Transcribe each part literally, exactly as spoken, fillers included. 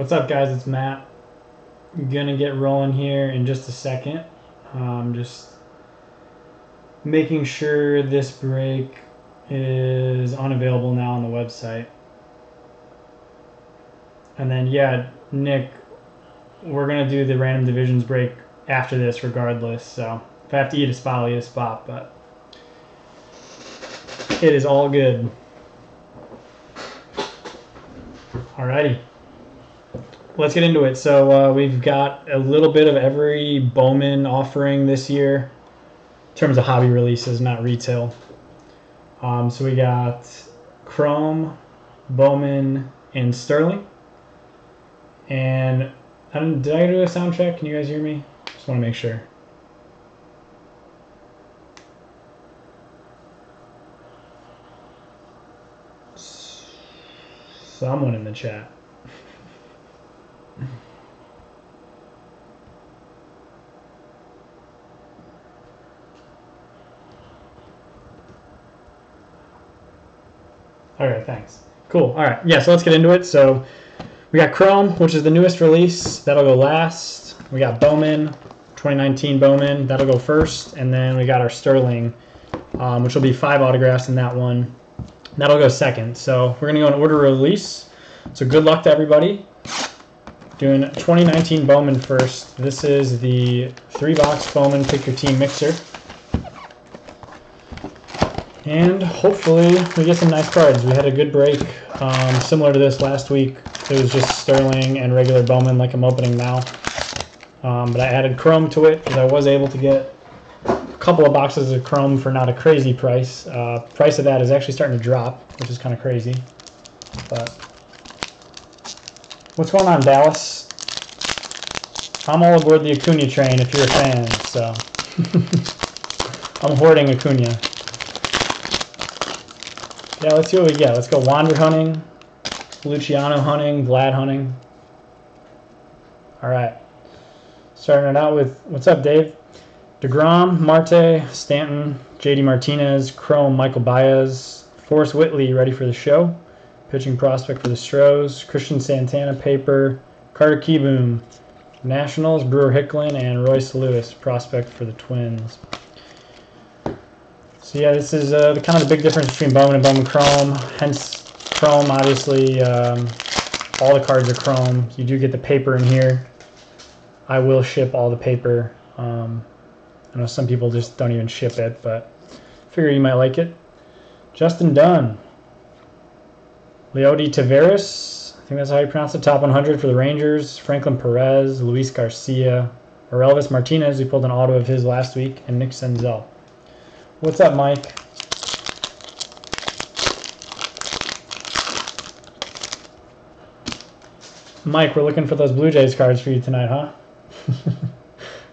What's up, guys? It's Matt. I'm gonna get rolling here in just a second. Um, just making sure this break is unavailable now on the website. And then, yeah, Nick, we're gonna do the random divisions break after this regardless, so if I have to eat a spot, I'll eat a spot, but it is all good. Alrighty, let's get into it. So uh, we've got a little bit of every Bowman offering this year in terms of hobby releases, not retail. Um, so we got Chrome, Bowman, and Sterling. And um, did I do a sound check? Can you guys hear me? Just want to make sure. Someone in the chat. All right, thanks. Cool. All right, yeah, so let's get into it. So we got Chrome, which is the newest release. That'll go last. We got Bowman, twenty nineteen Bowman. That'll go first. And then we got our Sterling, um, which will be five autographs in that one. That'll go second. So we're going to go in order release. So good luck to everybody. Doing twenty nineteen Bowman first. This is the three-box Bowman Pick Your Team Mixer. And hopefully we get some nice cards. We had a good break. Um, similar to this last week, it was just Sterling and regular Bowman like I'm opening now. Um, but I added Chrome to it because I was able to get couple of boxes of Chrome for not a crazy price. Uh, price of that is actually starting to drop, which is kind of crazy. But what's going on, Dallas? I'm all aboard the Acuna train if you're a fan, so I'm hoarding Acuna. Yeah, let's see what we get. Let's go Wander hunting, Luciano hunting, Vlad hunting. All right, starting it out with what's up, Dave? DeGrom, Marte, Stanton, J D Martinez, Chrome, Michael Baez, Forrest Whitley, ready for the show, pitching prospect for the Stros, Cristian Santana, paper, Carter Kieboom, Nationals, Brewer Hicklin, and Royce Lewis, prospect for the Twins. So yeah, this is uh, the kind of the big difference between Bowman and Bowman Chrome. Hence, Chrome, obviously, um, all the cards are Chrome. You do get the paper in here. I will ship all the paper. Um, I know some people just don't even ship it, but figure you might like it. Justin Dunn. Leody Taveras. I think that's how you pronounce it. Top one hundred for the Rangers. Franklin Perez. Luis Garcia. Aurelvis Martinez, who pulled an auto of his last week. And Nick Senzel. What's up, Mike? Mike, we're looking for those Blue Jays cards for you tonight, huh?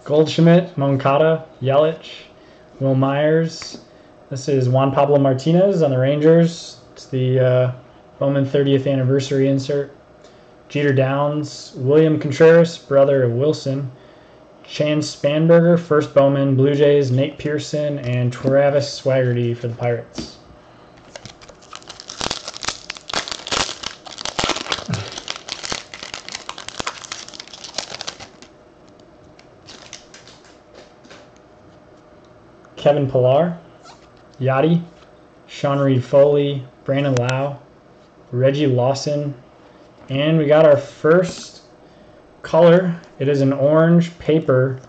Goldschmidt, Moncada, Yelich, Will Myers. This is Juan Pablo Martinez on the Rangers. It's the uh, Bowman thirtieth anniversary insert. Jeter Downs, William Contreras, brother of Wilson. Chan Spanberger, first Bowman, Blue Jays, Nate Pearson, and Travis Swaggerty for the Pirates. Kevin Pillar, Yachty, Sean Reed Foley, Brandon Lau, Reggie Lawson, and we got our first color. It is an orange paper,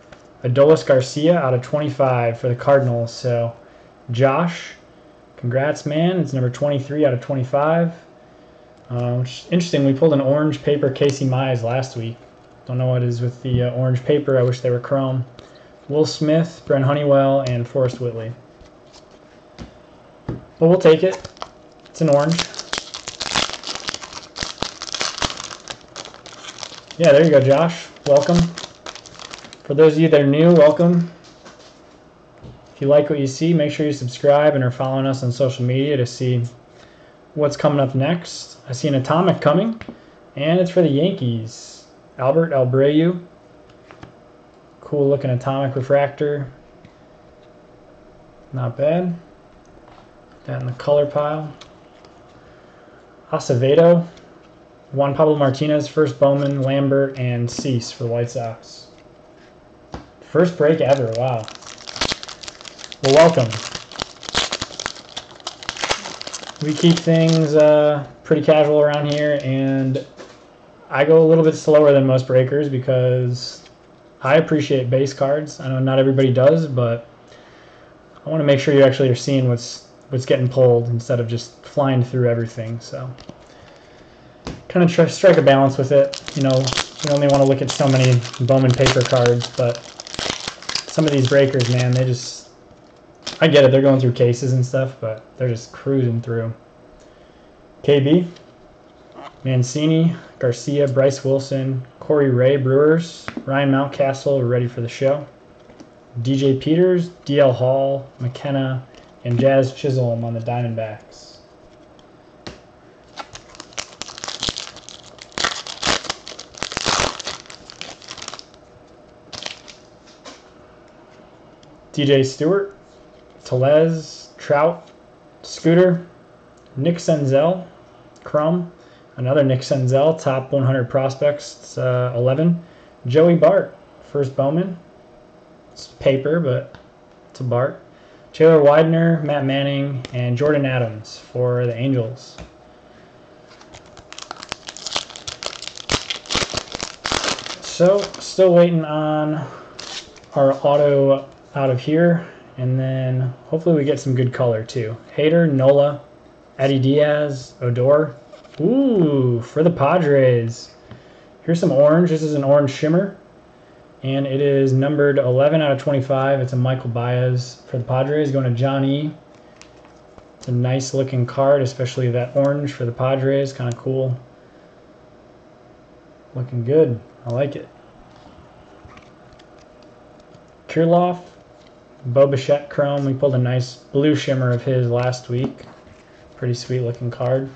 Adolis Garcia out of twenty-five for the Cardinals. So, Josh, congrats, man. It's number twenty-three out of twenty-five. Uh, which is interesting, we pulled an orange paper Casey Mize last week. Don't know what it is with the uh, orange paper. I wish they were Chrome. Will Smith, Brent Honeywell, and Forrest Whitley. But we'll take it. It's an orange. Yeah, there you go, Josh. Welcome. For those of you that are new, welcome. If you like what you see, make sure you subscribe and are following us on social media to see what's coming up next. I see an Atomic coming, and it's for the Yankees. Albert Abreu. Cool looking Atomic Refractor. Not bad. Put that in the color pile. Acevedo. Juan Pablo Martinez, first Bowman, Lambert, and Cease for the White Sox. First break ever, wow. Well, welcome. We keep things uh, pretty casual around here, and I go a little bit slower than most breakers because I appreciate base cards. I know not everybody does, but I want to make sure you actually are seeing what's, what's getting pulled instead of just flying through everything, so... Kind of try to strike a balance with it. You know, you only want to look at so many Bowman paper cards, but some of these breakers, man, they just, I get it, they're going through cases and stuff, but they're just cruising through. K B, Mancini, Garcia, Bryce Wilson, Corey Ray, Brewers, Ryan Mountcastle, ready for the show. D J Peters, D L Hall, McKenna, and Jazz Chisholm on the Diamondbacks. D J Stewart, Telez, Trout, Scooter, Nick Senzel, Crum, another Nick Senzel, top one hundred prospects, uh, eleven. Joey Bart, first Bowman. It's paper, but it's a Bart. Taylor Widener, Matt Manning, and Jordan Adams for the Angels. So, still waiting on our auto out of here, and then hopefully we get some good color too. Hader, Nola, Eddie Diaz, Odor. Ooh, for the Padres. Here's some orange. This is an orange shimmer, and it is numbered eleven out of twenty-five. It's a Michael Baez for the Padres, going to Johnny. It's a nice looking card, especially that orange for the Padres. Kind of cool. Looking good. I like it. Kirloff. Bo Bichette Chrome, we pulled a nice blue shimmer of his last week. Pretty sweet looking card.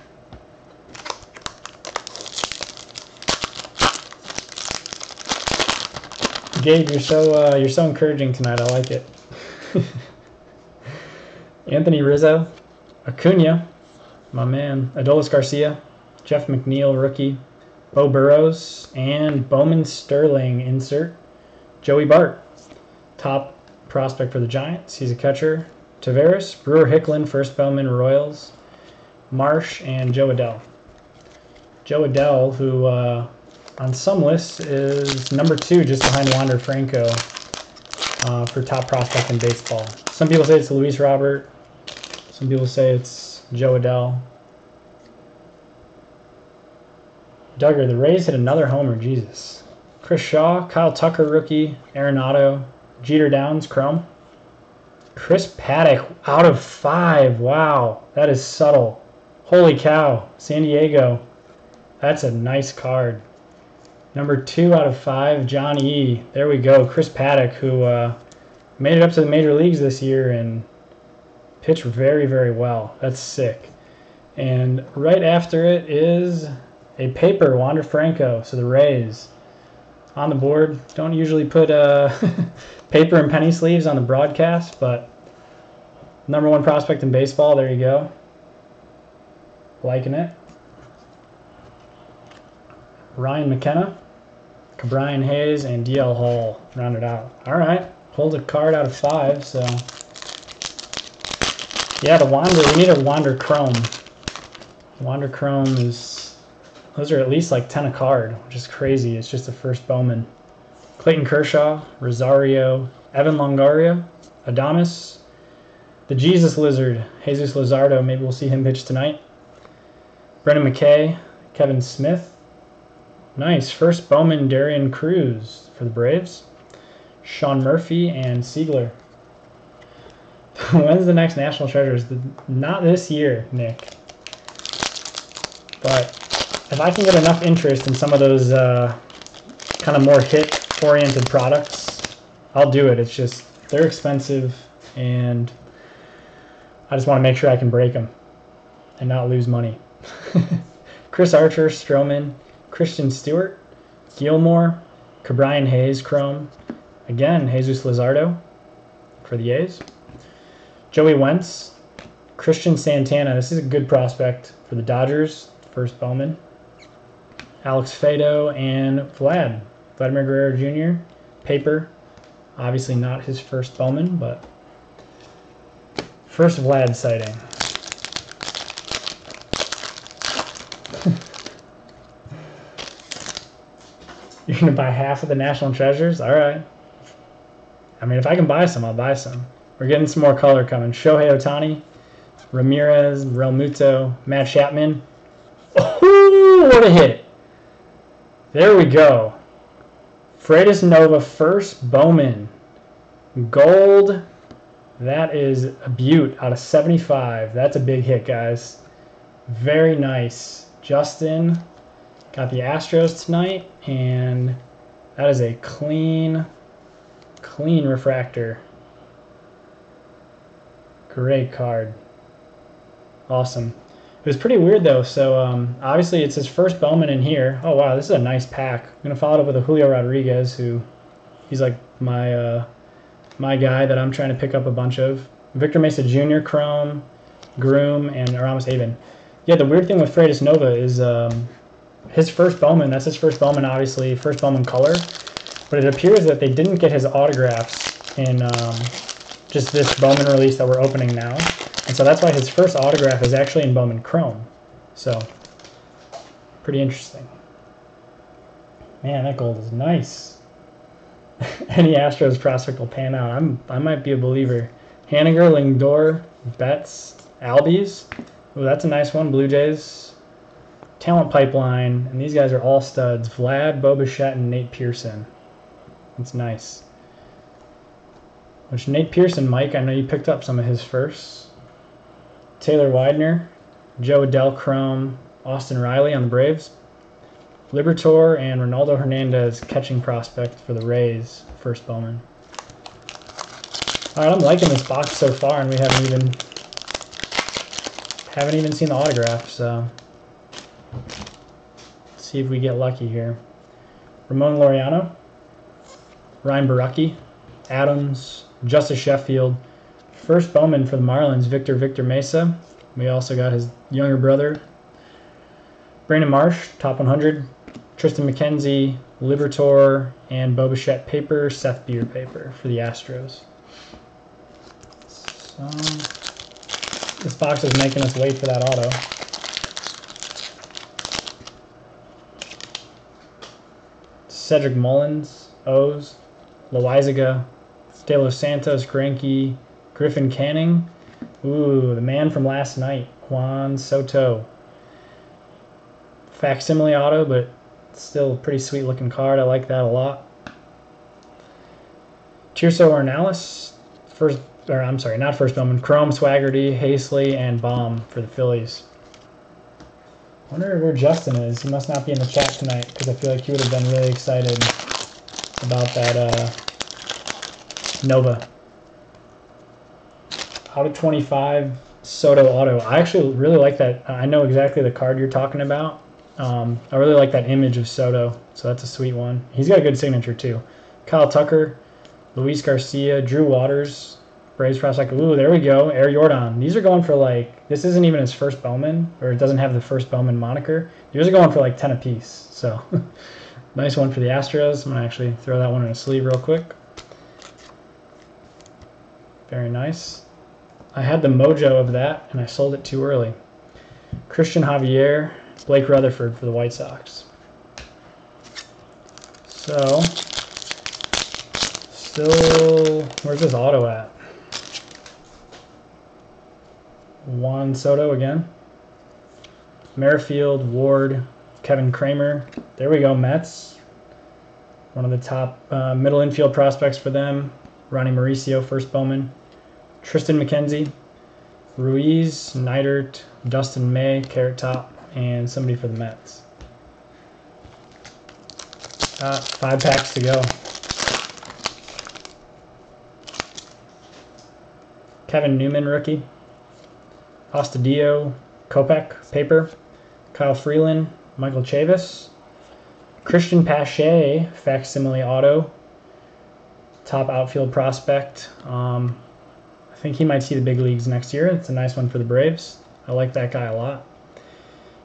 Gabe, you're so uh, you're so encouraging tonight. I like it. Anthony Rizzo, Acuna, my man, Adolis Garcia, Jeff McNeil, rookie, Bo Burrows, and Bowman Sterling insert. Joey Bart, top prospect for the Giants. He's a catcher. Tavares, Brewer Hicklin, first Bowman, Royals, Marsh, and Joe Adell. Joe Adell, who uh, on some lists is number two just behind Wander Franco uh, for top prospect in baseball. Some people say it's Luis Robert. Some people say it's Joe Adell. Duggar, the Rays hit another homer. Jesus. Chris Shaw, Kyle Tucker, rookie, Arenado, Jeter Downs, Chrome. Chris Paddock, out of five. Wow, that is subtle. Holy cow, San Diego. That's a nice card. Number two out of five, John E. There we go, Chris Paddock, who uh, made it up to the major leagues this year and pitched very, very well. That's sick. And right after it is a paper, Wander Franco, so the Rays. On the board, don't usually put uh, paper and penny sleeves on the broadcast, but number one prospect in baseball, there you go. Liking it. Ryan McKenna, Cabrian Hayes, and D L Hall rounded out. All right, pulled a card out of five, so. Yeah, the Wander, we need a Wander Chrome. Wander Chrome is... Those are at least like ten a card, which is crazy. It's just the first Bowman. Clayton Kershaw, Rosario, Evan Longoria, Adames, the Jesus Lizard, Jesus Lizardo. Maybe we'll see him pitch tonight. Brennan McKay, Kevin Smith. Nice. First Bowman, Darian Cruz for the Braves. Sean Murphy and Siegler. When's the next National Treasures? Not this year, Nick. But... if I can get enough interest in some of those uh, kind of more hit-oriented products, I'll do it. It's just they're expensive, and I just want to make sure I can break them and not lose money. Chris Archer, Stroman, Cristian Stewart, Gilmore, Cabrian Hayes, Chrome. Again, Jesus Lizardo for the A's. Joey Wentz, Cristian Santana. This is a good prospect for the Dodgers, first Bowman. Alex Fado, and Vlad. Vladimir Guerrero Junior Paper. Obviously not his first Bowman, but first Vlad sighting. You're going to buy half of the National Treasures? All right. I mean, if I can buy some, I'll buy some. We're getting some more color coming. Shohei Ohtani, Ramirez, Realmuto, Matt Chapman. Oh, what a hit. There we go. Freitas Nova, first Bowman. Gold. That is a beaut out of seventy-five. That's a big hit, guys. Very nice. Justin got the Astros tonight, and that is a clean, clean refractor. Great card. Awesome. It was pretty weird, though. So, um, obviously, it's his first Bowman in here. Oh, wow, this is a nice pack. I'm going to follow it up with a Julio Rodriguez, who he's like my uh, my guy that I'm trying to pick up a bunch of. Victor Mesa Junior, Chrome, Groom, and Aramis Haven. Yeah, the weird thing with Freitas Nova is um, his first Bowman. That's his first Bowman, obviously. First Bowman color. But it appears that they didn't get his autographs in... Um, just this Bowman release that we're opening now. And so that's why his first autograph is actually in Bowman Chrome. So, pretty interesting. Man, that gold is nice. Any Astros prospect will pan out. I'm, I might be a believer. Haniger, Lindor, Betts, Albies. Ooh, that's a nice one. Blue Jays. Talent Pipeline. And these guys are all studs. Vlad, Bo Bichette, and Nate Pearson. That's nice. Which Nate Pearson, Mike, I know you picked up some of his firsts. Taylor Widener, Joe Adell Chrome, Austin Riley on the Braves. Liberatore and Ronaldo Hernandez, catching prospect for the Rays, first Bowman. All right, I'm liking this box so far, and we haven't even haven't even seen the autograph, so let's see if we get lucky here. Ramon Laureano, Ryan Baraki, Adams, Justice Sheffield. First Bowman for the Marlins, Victor Victor Mesa. We also got his younger brother, Brandon Marsh, top one hundred. Tristan McKenzie, Liberatore, and Bo Bichette paper, Seth Beer paper for the Astros. So, this box is making us wait for that auto. Cedric Mullins, O's, Loaizaga, De Los Santos, Greinke, Griffin Canning. Ooh, the man from last night, Juan Soto. Facsimile auto, but still a pretty sweet looking card. I like that a lot. Tirso Ornelas, first, or I'm sorry, not first Bowman, Chrome, Swaggerty, Haseley, and Baum for the Phillies. I wonder where Justin is. He must not be in the chat tonight because I feel like he would have been really excited about that uh, Nova. Out of twenty-five, Soto auto. I actually really like that. I know exactly the card you're talking about. Um, I really like that image of Soto, so that's a sweet one. He's got a good signature, too. Kyle Tucker, Luis Garcia, Drew Waters, Braves prospect. Ooh, there we go, Air Jordan. These are going for, like, this isn't even his first Bowman, or it doesn't have the first Bowman moniker. These are going for, like, ten apiece, so... Nice one for the Astros. I'm going to actually throw that one in a sleeve real quick. Very nice. I had the mojo of that, and I sold it too early. Christian Javier, Blake Rutherford for the White Sox. So, still, where's this auto at? Juan Soto again. Merrifield, Ward, Kevin Kramer. There we go, Mets. One of the top uh, middle infield prospects for them. Ronnie Mauricio, first Bowman. Tristan McKenzie, Ruiz, Neidert, Dustin May, Carrot Top, and somebody for the Mets. Uh, five packs to go. Kevin Newman, rookie. Astudillo, Kopech, paper. Kyle Freeland, Michael Chavis, Christian Pache, facsimile auto, top outfield prospect. Um, I think he might see the big leagues next year. It's a nice one for the Braves. I like that guy a lot.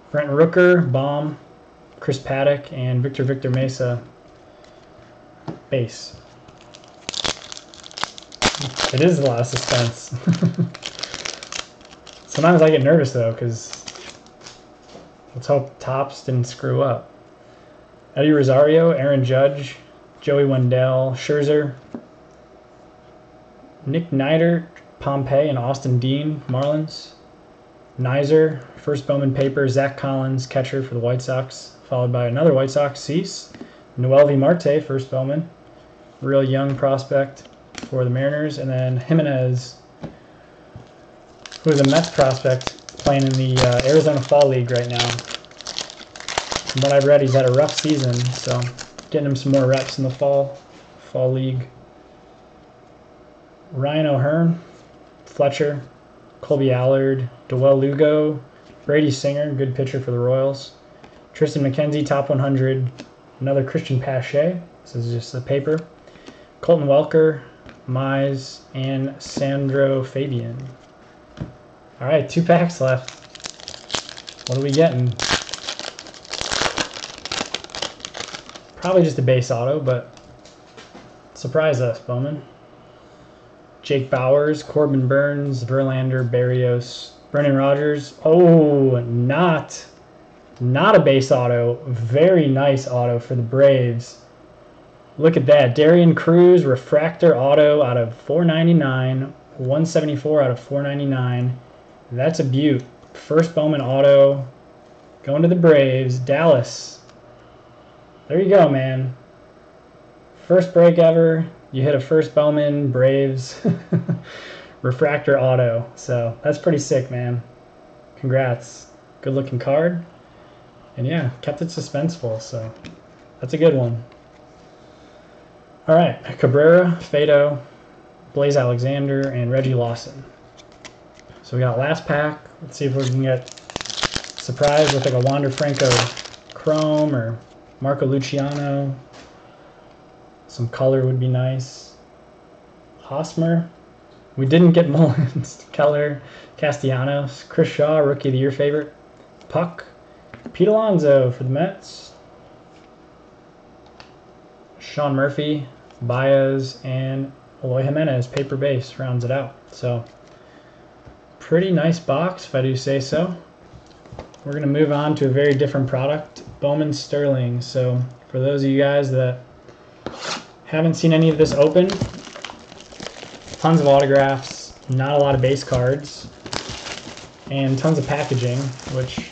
Brent Rooker, Baum, Chris Paddock, and Victor Victor Mesa base. It is a lot of suspense. Sometimes I get nervous though, because let's hope Topps didn't screw up. Eddie Rosario, Aaron Judge, Joey Wendell, Scherzer, Nick Nieder, Pompey, and Austin Dean, Marlins. Nizer, first Bowman paper, Zach Collins, catcher for the White Sox, followed by another White Sox, Cease. Noelvi Marte, first Bowman, real young prospect for the Mariners. And then Jimenez, who is a Mets prospect playing in the uh, Arizona Fall League right now. From what I've read, he's had a rough season, so getting him some more reps in the fall, fall league. Ryan O'Hearn, Fletcher, Colby Allard, Dowell Lugo, Brady Singer, good pitcher for the Royals. Tristan McKenzie, top one hundred. Another Christian Pache. This is just the paper. Colton Welker, Mize, and Sandro Fabian. All right, two packs left. What are we getting? Probably just a base auto, but surprise us, Bowman. Jake Bowers, Corbin Burns, Verlander, Berrios, Brendan Rodgers. Oh, not, not a base auto. Very nice auto for the Braves. Look at that. Darian Cruz, refractor auto out of four ninety-nine. one seventy-four out of four ninety-nine. That's a beaut. First Bowman auto. Going to the Braves. Dallas. There you go, man. First break ever. You hit a first Bowman, Braves, refractor auto. So that's pretty sick, man. Congrats. Good looking card. And yeah, kept it suspenseful. So that's a good one. All right. Cabrera, Fado, Blaze Alexander, and Reggie Lawson. So we got last pack. Let's see if we can get surprised with like a Wander Franco Chrome or Marco Luciano. Some color would be nice. Hosmer. We didn't get Mullins, Keller, Castellanos, Chris Shaw, Rookie of the Year favorite. Puck. Pete Alonso for the Mets. Sean Murphy, Baez, and Eloy Jimenez, paper base, rounds it out. So, pretty nice box, if I do say so. We're going to move on to a very different product, Bowman Sterling. So, for those of you guys that haven't seen any of this open. Tons of autographs, not a lot of base cards, and tons of packaging, which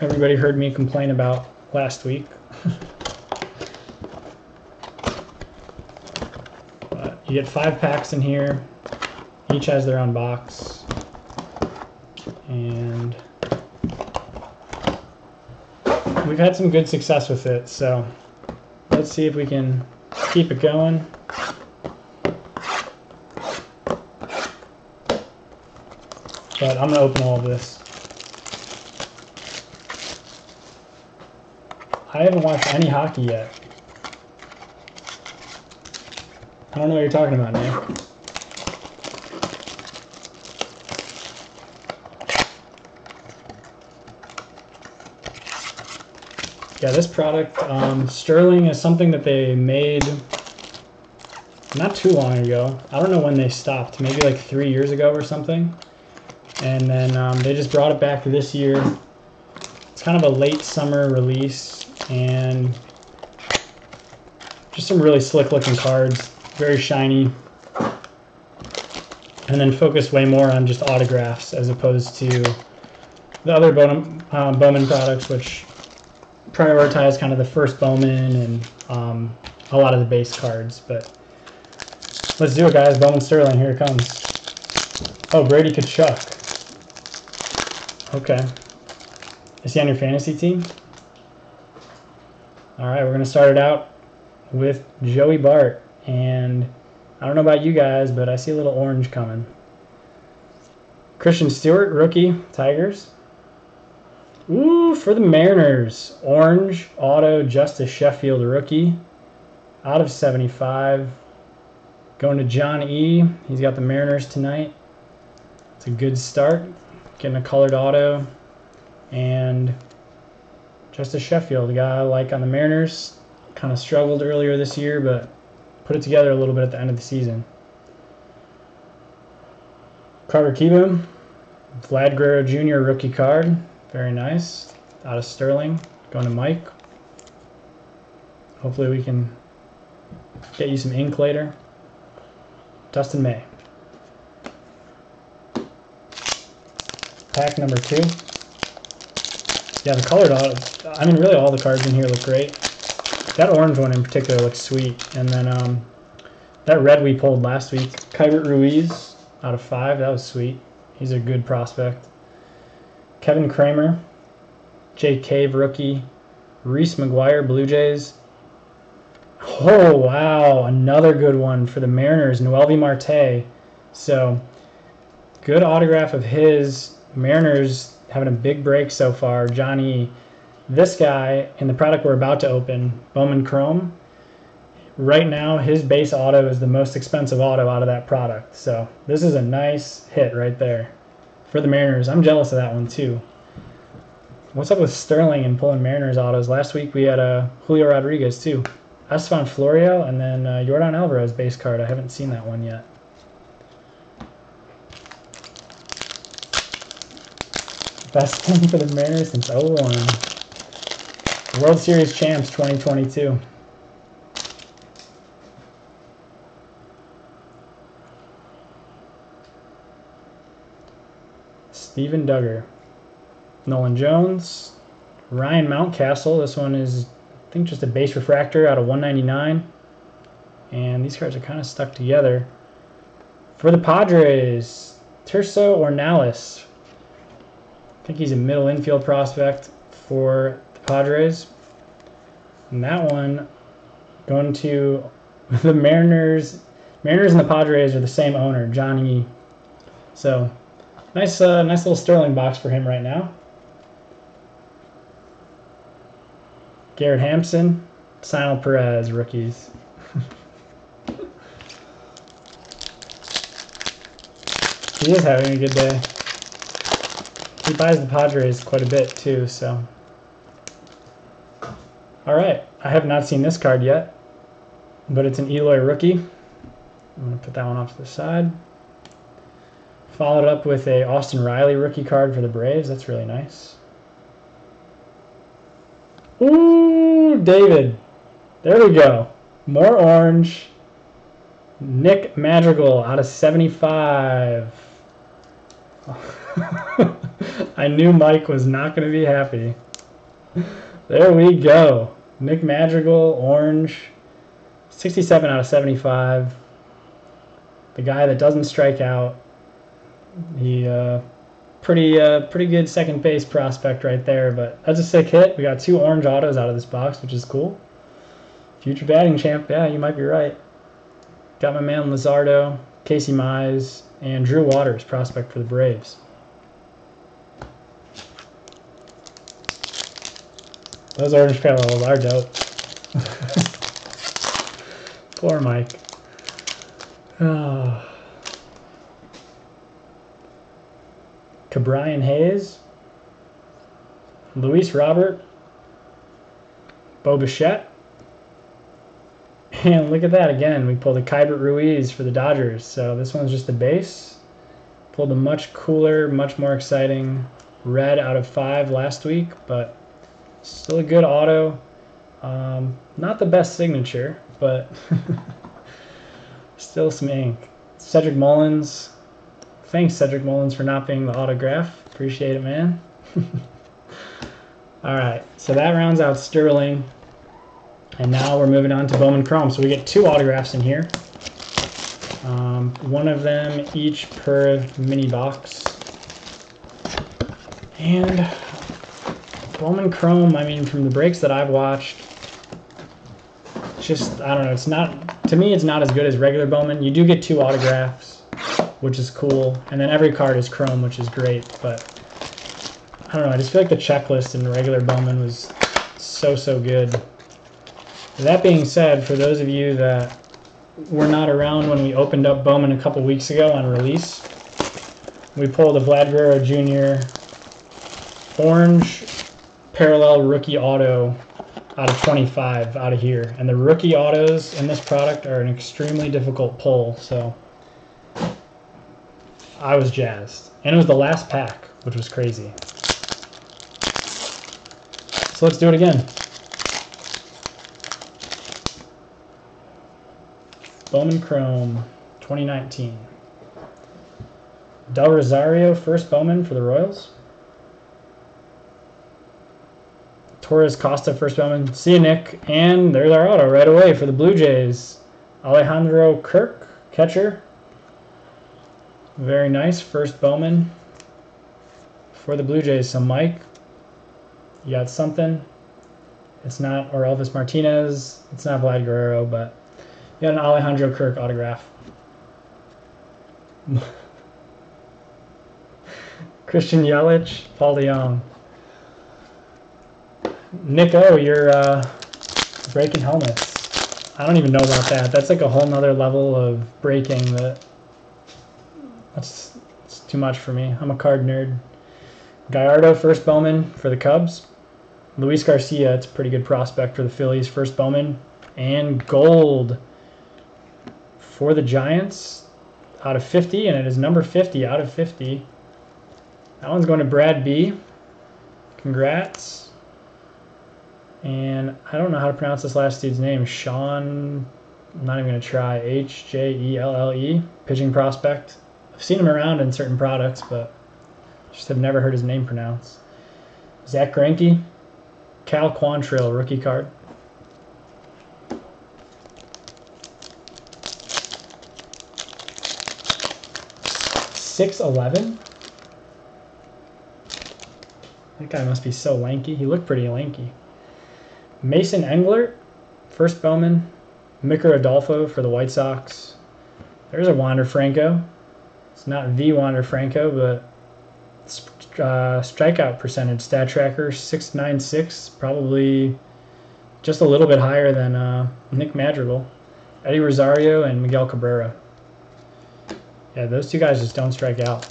everybody heard me complain about last week. But you get five packs in here. Each has their own box. And we've had some good success with it, so let's see if we can keep it going. But I'm going to open all of this. I haven't watched any hockey yet. I don't know what you're talking about, Nick. Yeah, this product, um, Sterling, is something that they made not too long ago. I don't know when they stopped, maybe like three years ago or something. And then um, they just brought it back this year. It's kind of a late summer release and just some really slick looking cards, very shiny. And then focus way more on just autographs as opposed to the other Bowman, uh, Bowman products, which prioritize kind of the first Bowman and um, a lot of the base cards, but let's do it, guys. Bowman Sterling, here it comes. Oh, Brady Tkachuk. Okay. Is he on your fantasy team? All right, we're going to start it out with Joey Bart, and I don't know about you guys, but I see a little orange coming. Christian Stewart, rookie, Tigers. Ooh, for the Mariners, orange, auto, Justice Sheffield, rookie, out of seventy-five. Going to John E. He's got the Mariners tonight. It's a good start. Getting a colored auto. And Justice Sheffield, a guy I like on the Mariners, kind of struggled earlier this year, but put it together a little bit at the end of the season. Carter Kieboom, Vlad Guerrero Junior rookie card, very nice. Out of Sterling, going to Mike. Hopefully we can get you some ink later. Dustin May. Pack number two. Yeah, the colored, all, I mean, really all the cards in here look great. That orange one in particular looks sweet. And then um, that red we pulled last week, Kybert Ruiz out of five, that was sweet. He's a good prospect. Kevin Kramer, Jay Cave rookie, Reese McGuire Blue Jays. Oh, wow, another good one for the Mariners, Noelvi Marte. So, good autograph of his. Mariners having a big break so far. Johnny, this guy, in the product we're about to open, Bowman Chrome, right now his base auto is the most expensive auto out of that product. So, this is a nice hit right there for the Mariners. I'm jealous of that one, too. What's up with Sterling and pulling Mariners autos? Last week we had uh, Julio Rodriguez, too. Estevan Florio, and then uh, Yordan Alvarez base card. I haven't seen that one yet. Best thing for the Mariners since oh one. World Series champs twenty twenty-two. Steven Duggar. Nolan Jones. Ryan Mountcastle. This one is... I think just a base refractor out of one ninety-nine, and these cards are kind of stuck together. For the Padres, Tirso Ornelas. I think he's a middle infield prospect for the Padres. And that one going to the Mariners. Mariners and the Padres are the same owner, John E. So nice, uh, nice little Sterling box for him right now. Garrett Hampson, Sinal Perez, rookies. He is having a good day. He buys the Padres quite a bit, too, so. All right. I have not seen this card yet, but it's an Eloy rookie. I'm going to put that one off to the side. Followed up with a Austin Riley rookie card for the Braves. That's really nice. Ooh, David. There we go. More orange. Nick Madrigal out of seventy-five. I knew Mike was not going to be happy. There we go. Nick Madrigal, orange. sixty-seven out of seventy-five. The guy that doesn't strike out. He, uh... Pretty uh, pretty good second base prospect right there, but that's a sick hit. We got two orange autos out of this box, which is cool. Future batting champ, yeah, you might be right. Got my man Luzardo, Casey Mize, and Drew Waters, prospect for the Braves. Those orange parallels are dope. Poor Mike. Oh. Cabrian Hayes, Luis Robert, Bo Bichette, and look at that again. We pulled a Kybert Ruiz for the Dodgers. So this one's just the base. Pulled a much cooler, much more exciting red out of five last week, but still a good auto. Um, not the best signature, but still some ink. Cedric Mullins. Thanks, Cedric Mullins, for not being the autograph. Appreciate it, man. All right, so that rounds out Sterling. And now we're moving on to Bowman Chrome. So we get two autographs in here. Um, one of them each per mini box. And Bowman Chrome, I mean, from the breaks that I've watched, just, I don't know, it's not, to me, it's not as good as regular Bowman. You do get two autographs, which is cool, and then every card is chrome, which is great, but I don't know, I just feel like the checklist in regular Bowman was so, so good. That being said, for those of you that were not around when we opened up Bowman a couple weeks ago on release, we pulled a Vlad Guerrero Junior orange parallel rookie auto out of twenty-five out of here. And the rookie autos in this product are an extremely difficult pull, so I was jazzed. And it was the last pack, which was crazy. So let's do it again. Bowman Chrome twenty nineteen. Del Rosario, first Bowman for the Royals. Torres Costa, first Bowman. See you, Nick. And there's our auto right away for the Blue Jays. Alejandro Kirk, catcher. Very nice. First Bowman for the Blue Jays. So, Mike, you got something. It's not Aurelvis Martinez. It's not Vlad Guerrero, but you got an Alejandro Kirk autograph. Christian Yelich, Paul DeYoung. Nick O, you're uh, breaking helmets. I don't even know about that. That's like a whole nother level of breaking that. That's, that's too much for me. I'm a card nerd. Gallardo, first Bowman for the Cubs. Luis Garcia, it's a pretty good prospect for the Phillies, first Bowman. And gold for the Giants out of fifty, and it is number fifty out of fifty. That one's going to Brad B. Congrats. And I don't know how to pronounce this last dude's name. Sean, I'm not even going to try. H J E L L E, pitching prospect. I've seen him around in certain products, but just have never heard his name pronounced. Zach Greinke, Cal Quantrill, rookie card. six eleven? That guy must be so lanky. He looked pretty lanky. Mason Englert, first Bowman. Miker Adolfo for the White Sox. There's a Wander Franco. It's not the Wander Franco, but uh, strikeout percentage. Stat Tracker, six ninety-six. Probably just a little bit higher than uh, Nick Madrigal. Eddie Rosario and Miguel Cabrera. Yeah, those two guys just don't strike out.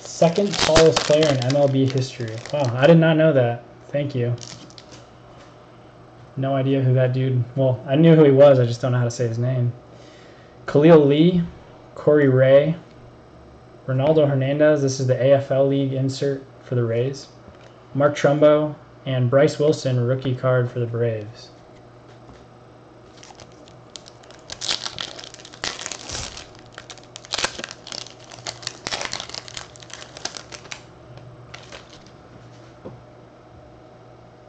Second tallest player in M L B history. Wow, I did not know that. Thank you. No idea who that dude... Well, I knew who he was. I just don't know how to say his name. Khalil Lee, Corey Ray, Ronaldo Hernandez. This is the A F L League insert for the Rays. Mark Trumbo and Bryce Wilson, rookie card for the Braves.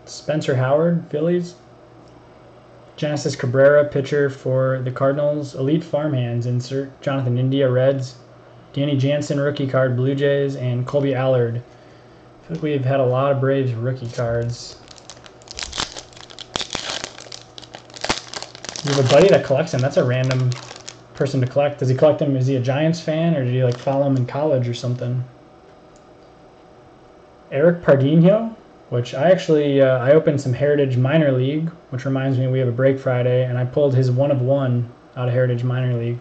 Spencer Howard, Phillies. Genesis Cabrera, pitcher for the Cardinals. Elite Farmhands insert. Jonathan India, Reds. Danny Jansen, rookie card, Blue Jays. And Colby Allard. I feel like we've had a lot of Braves rookie cards. You have a buddy that collects them. That's a random person to collect. Does he collect them? Is he a Giants fan, or did he like follow him in college or something? Eric Pardinho, which I actually, uh, I opened some Heritage Minor League, which reminds me we have a break Friday, and I pulled his one of one out of Heritage Minor League.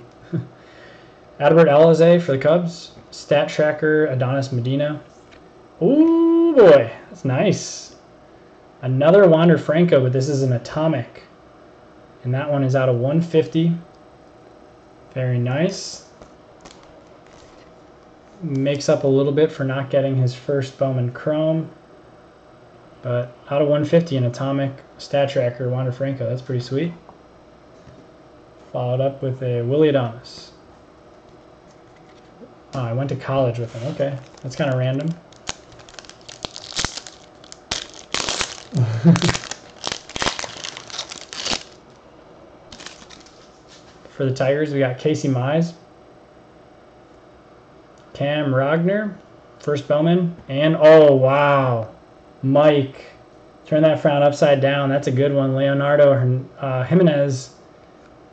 Adalbert Alzate for the Cubs. Stat Tracker, Adonis Medina. Ooh, boy, that's nice. Another Wander Franco, but this is an Atomic. And that one is out of one fifty. Very nice. Makes up a little bit for not getting his first Bowman Chrome. But out of one fifty, an Atomic, Stat Tracker, Wander Franco. That's pretty sweet. Followed up with a Willie Adames. Oh, I went to college with him. Okay, that's kind of random. For the Tigers, we got Casey Mize, Cam Ragner, first Bowman, and oh, wow. Mike, turn that frown upside down. That's a good one. Leonardo uh, Jimenez,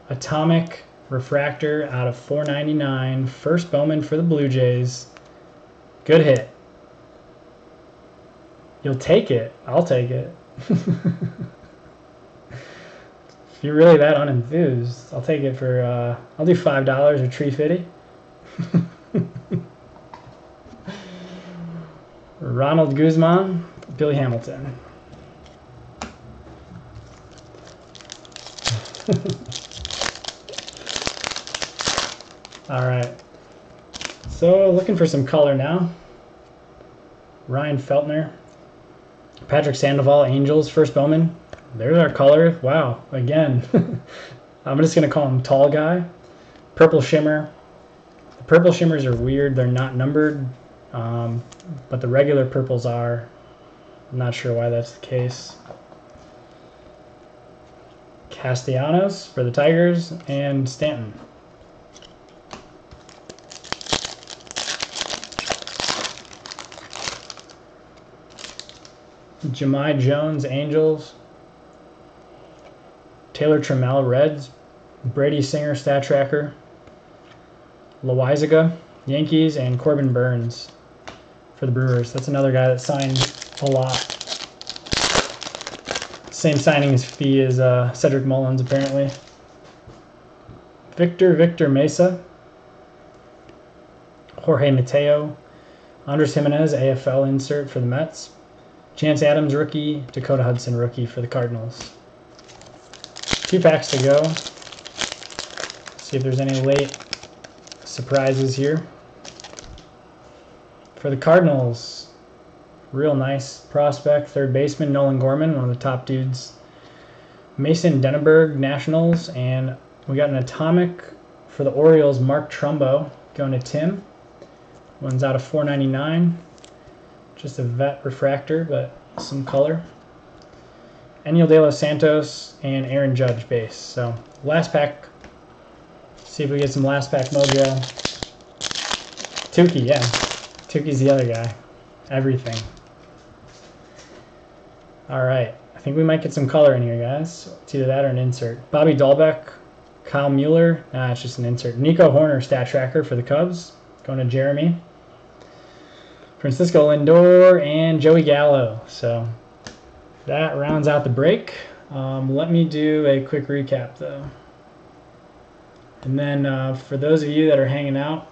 Atomic Refractor out of four ninety-nine. First Bowman for the Blue Jays. Good hit. You'll take it. I'll take it. If you're really that unenthused, I'll take it for, uh, I'll do five dollars or Tree Fitty. Ronald Guzman, Billy Hamilton. All right. So looking for some color now. Ryan Feltner, Patrick Sandoval, Angels, first Bowman. There's our color. Wow, again. I'm just going to call him Tall Guy. Purple Shimmer. The purple shimmers are weird. They're not numbered, um, but the regular purples are. I'm not sure why that's the case. Castellanos for the Tigers and Stanton. Jemai Jones, Angels. Taylor Trammell, Reds. Brady Singer, Stat Tracker. Loizaga, Yankees, and Corbin Burns for the Brewers. That's another guy that signed a lot. Same signing fee as uh, Cedric Mullins, apparently. Victor, Victor Mesa. Jorge Mateo. Andres Jimenez, A F L insert for the Mets. Chance Adams, rookie. Dakota Hudson, rookie for the Cardinals. Two packs to go. See if there's any late surprises here. For the Cardinals, real nice prospect. Third baseman, Nolan Gorman, one of the top dudes. Mason Denneberg, Nationals. And we got an atomic for the Orioles, Mark Trumbo, going to Tim. One's out of four ninety-nine. Just a vet refractor, but some color. Eniel De Los Santos and Aaron Judge base. So last pack. See if we get some last pack mojo. Tukey, yeah. Tukey's the other guy. Everything. All right. I think we might get some color in here, guys. It's either that or an insert. Bobby Dahlbeck, Kyle Mueller. Nah, it's just an insert. Nico Horner, Stat Tracker for the Cubs. Going to Jeremy. Francisco Lindor and Joey Gallo. So that rounds out the break. Um, let me do a quick recap, though. And then uh, for those of you that are hanging out,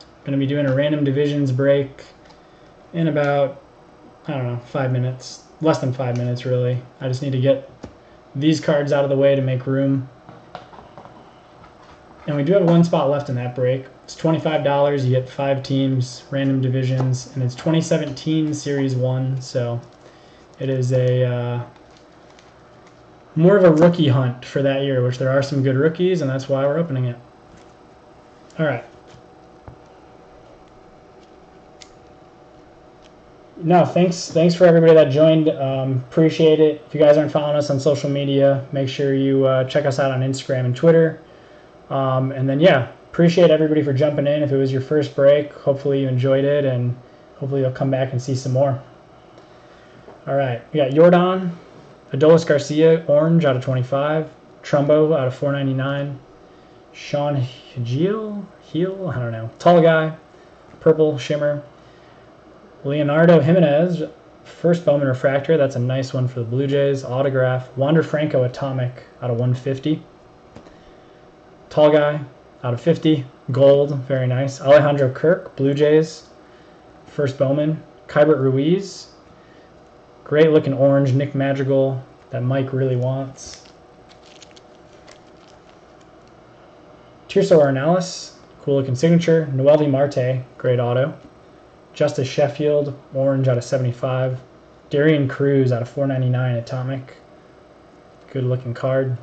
I'm going to be doing a random divisions break in about, I don't know, five minutes. Less than five minutes, really. I just need to get these cards out of the way to make room. And we do have one spot left in that break. It's twenty-five dollars, you get five teams, random divisions, and it's twenty seventeen Series one, so it is a uh, more of a rookie hunt for that year, which there are some good rookies, and that's why we're opening it. All right. No, thanks, thanks for everybody that joined. Um, appreciate it. If you guys aren't following us on social media, make sure you uh, check us out on Instagram and Twitter. Um, and then, yeah. Appreciate everybody for jumping in. If it was your first break, hopefully you enjoyed it, and hopefully you'll come back and see some more. All right, we got Yordan, Adolis Garcia, orange out of twenty-five, Trumbo out of four ninety-nine, Sean Higiel, Heel, I don't know, Tall Guy, purple shimmer, Leonardo Jimenez, first Bowman refractor. That's a nice one for the Blue Jays, autograph, Wander Franco, atomic out of one fifty, Tall Guy. Out of fifty, gold, very nice. Alejandro Kirk, Blue Jays, first Bowman. Keibert Ruiz, great looking orange. Nick Madrigal, that Mike really wants. Tirso Arnales, cool looking signature. Noel Di Marte, great auto. Justice Sheffield, orange out of seventy-five. Darian Cruz out of four ninety-nine, atomic. Good looking card.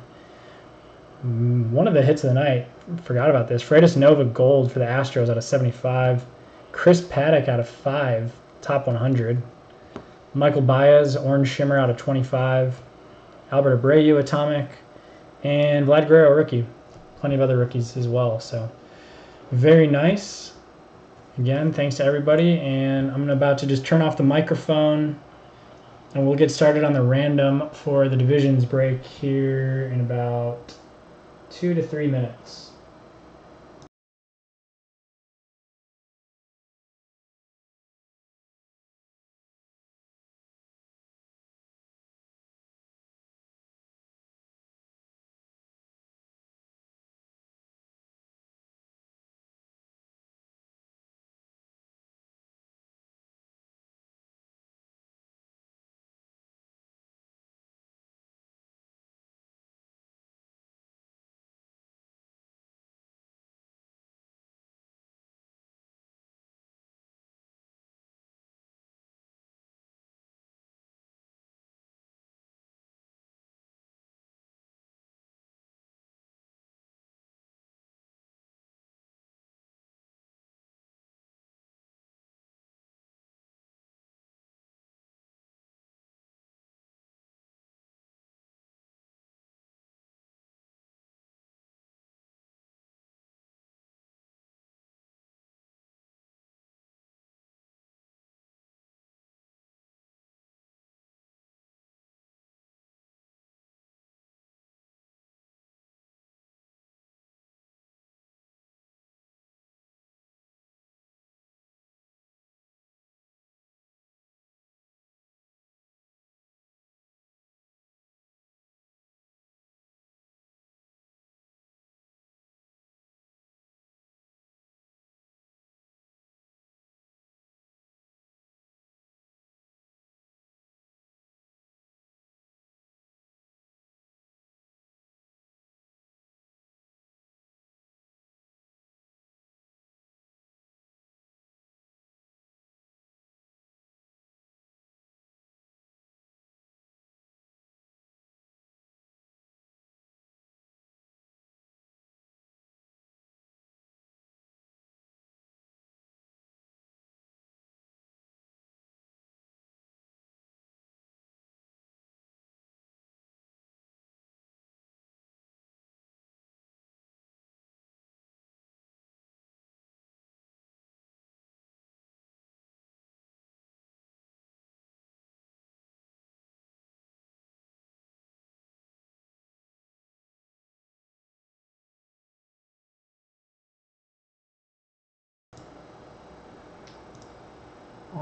One of the hits of the night, forgot about this. Freitas Nova, gold for the Astros out of seventy-five. Chris Paddock out of five, top one hundred. Michael Baez, orange shimmer out of twenty-five. Albert Abreu, atomic. And Vlad Guerrero, rookie. Plenty of other rookies as well. So very nice. Again, thanks to everybody. And I'm about to just turn off the microphone. And we'll get started on the random for the divisions break here in about two to three minutes.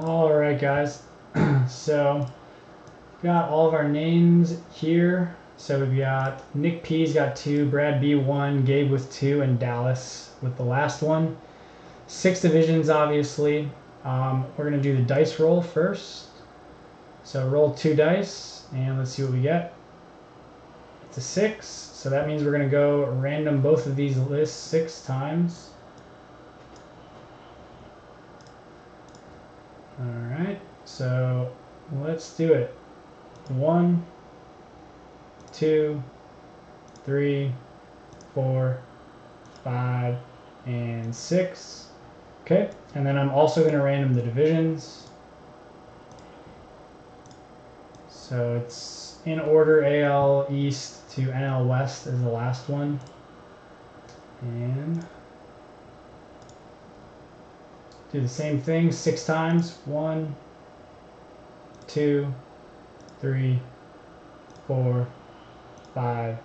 All right, guys. So, got all of our names here. So we've got Nick P's got two, Brad B one, Gabe with two, and Dallas with the last one. Six divisions, obviously. Um, we're gonna do the dice roll first. So roll two dice, and let's see what we get. It's a six, so that means we're gonna go random both of these lists six times. All right, so let's do it. One. Two, three, four, five, and six. Okay, and then I'm also going to random the divisions. So it's in order: A L East to N L West is the last one. And do the same thing six times. One, two, three, four, five,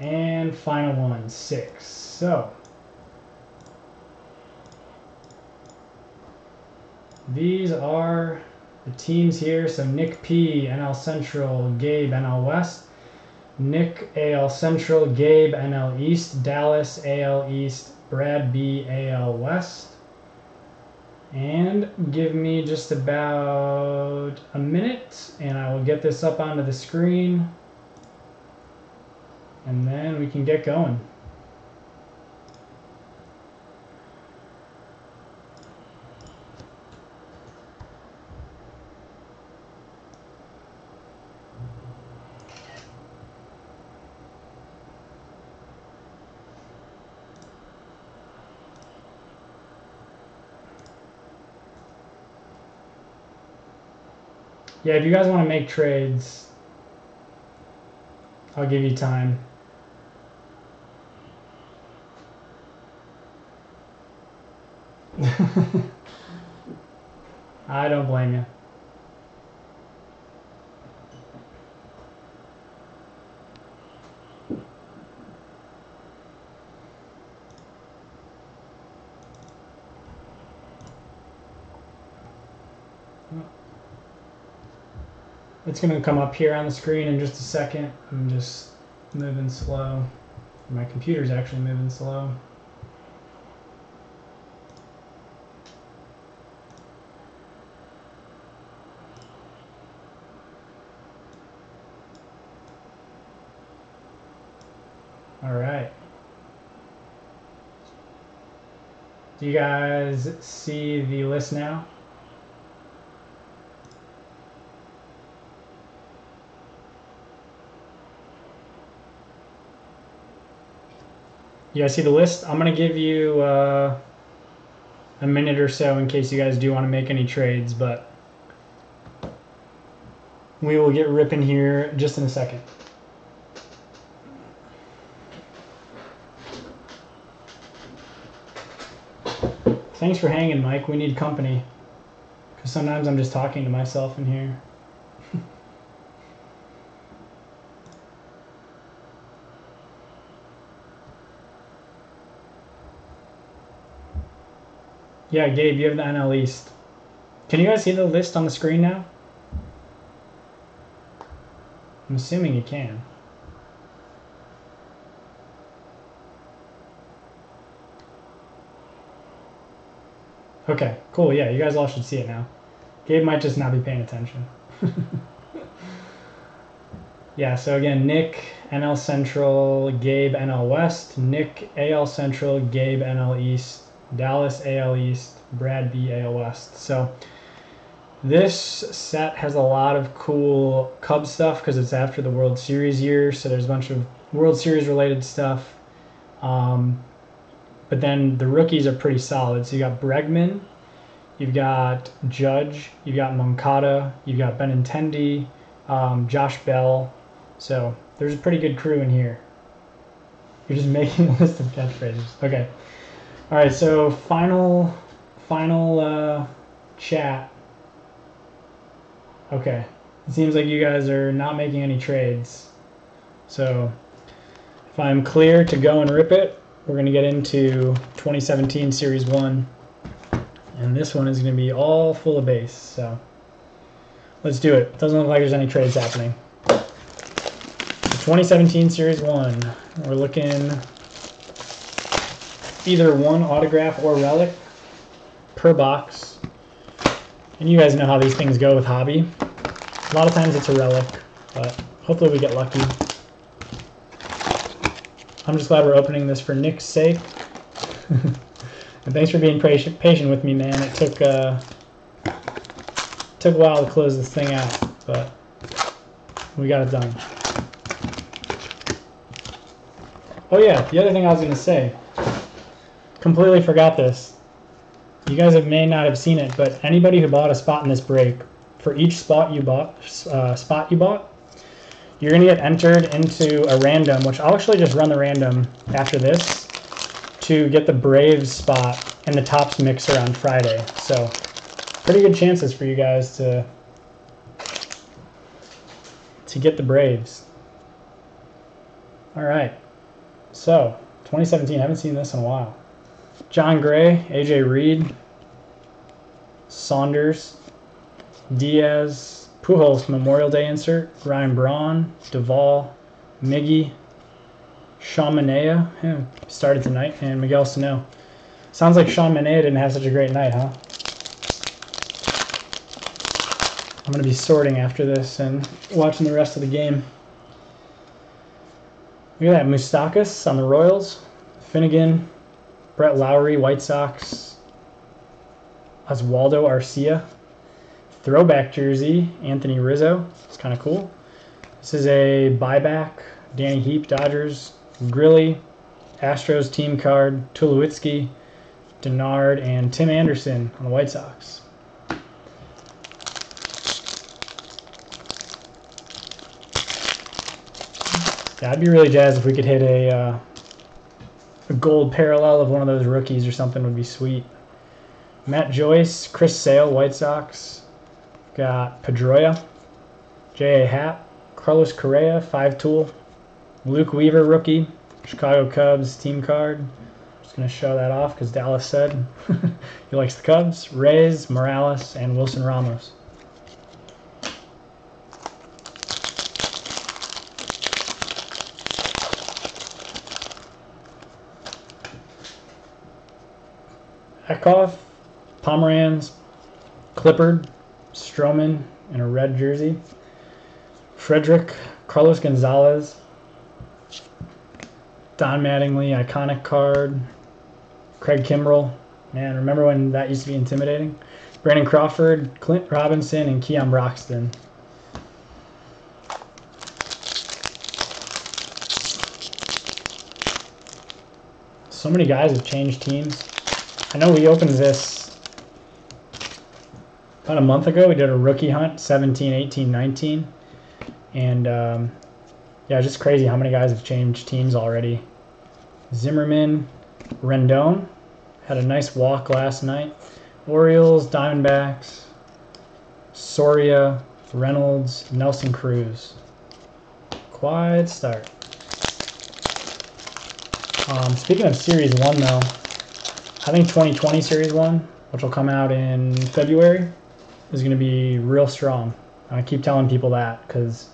and final one, six. So these are the teams here. So Nick P, N L Central, Gabe, N L West, Nick, A L Central, Gabe, N L East, Dallas, A L East, Brad B, A L West. And give me just about a minute and I will get this up onto the screen. And then we can get going. Yeah, if you guys want to make trades, I'll give you time. I don't blame you. It's going to come up here on the screen in just a second. I'm just moving slow. My computer's actually moving slow. Do you guys see the list now? You guys see the list? I'm going to give you uh, a minute or so in case you guys do want to make any trades, but we will get ripping here just in a second. Thanks for hanging, Mike. We need company. Because sometimes I'm just talking to myself in here. Yeah, Gabe, you have the N L East. Can you guys see the list on the screen now? I'm assuming you can. Okay, cool. Yeah, you guys all should see it now. Gabe might just not be paying attention. Yeah, so again, Nick, N L Central, Gabe, N L West, Nick, A L Central, Gabe, N L East, Dallas, A L East, Brad B, A L West. So this set has a lot of cool Cubs stuff because it's after the World Series year, so there's a bunch of World Series related stuff. Um, But then the rookies are pretty solid. So you got Bregman, you've got Judge, you've got Moncada, you've got Benintendi, um, Josh Bell. So there's a pretty good crew in here. You're just making a list of catchphrases. Okay. All right, so final, final uh, chat. Okay. It seems like you guys are not making any trades. So if I'm clear to go and rip it, we're going to get into twenty seventeen Series one. and this one is going to be all full of base. So let's do it. Doesn't look like there's any trades happening. twenty seventeen Series one. We're looking either one autograph or relic per box. And you guys know how these things go with hobby. A lot of times it's a relic, but hopefully we get lucky. I'm just glad we're opening this for Nick's sake. And thanks for being patient with me, man. It took, uh, took a while to close this thing out, but we got it done. Oh yeah, the other thing I was going to say, completely forgot this. You guys have, may not have seen it, but anybody who bought a spot in this break, for each spot you bought, uh, spot you bought, you're going to get entered into a random, which I'll actually just run the random after this to get the Braves spot and the Topps mixer on Friday. So pretty good chances for you guys to to get the Braves. All right. So, twenty seventeen, I haven't seen this in a while. John Gray, A J Reed, Saunders, Diaz, Pujols Memorial Day insert, Ryan Braun, Duvall, Miggy, Sean Manea, yeah, started tonight, and Miguel Sano. Sounds like Sean Manea didn't have such a great night, huh? I'm going to be sorting after this and watching the rest of the game. Look at that, Moustakas on the Royals, Finnegan, Brett Lowry, White Sox, Oswaldo Arcia, throwback jersey, Anthony Rizzo. It's kind of cool. This is a buyback, Danny Heap, Dodgers, Grilly, Astros team card, Tulowitzki, Denard, and Tim Anderson on the White Sox. Yeah, I'd be really jazzed if we could hit a, uh, a gold parallel of one of those rookies or something. Would be sweet. Matt Joyce, Chris Sale, White Sox. Got Pedroia, J A. Happ, Carlos Correa, five tool, Luke Weaver, rookie, Chicago Cubs team card. Just going to show that off because Dallas said he likes the Cubs. Rays, Morales, and Wilson Ramos. Eckhoff, Pomeranz, Clippard, Stroman in a red jersey, Frederick, Carlos Gonzalez, Don Mattingly, iconic card, Craig Kimbrell. Man, remember when that used to be intimidating? Brandon Crawford, Clint Robinson, and Keon Broxton. So many guys have changed teams. I know we opened this about a month ago. We did a rookie hunt, seventeen, eighteen, nineteen. And, um, yeah, just crazy how many guys have changed teams already. Zimmerman, Rendon, had a nice walk last night. Orioles, Diamondbacks, Soria, Reynolds, Nelson Cruz. Quiet start. Um, speaking of Series one, though, I think twenty twenty Series one, which will come out in February, is going to be real strong. I keep telling people that because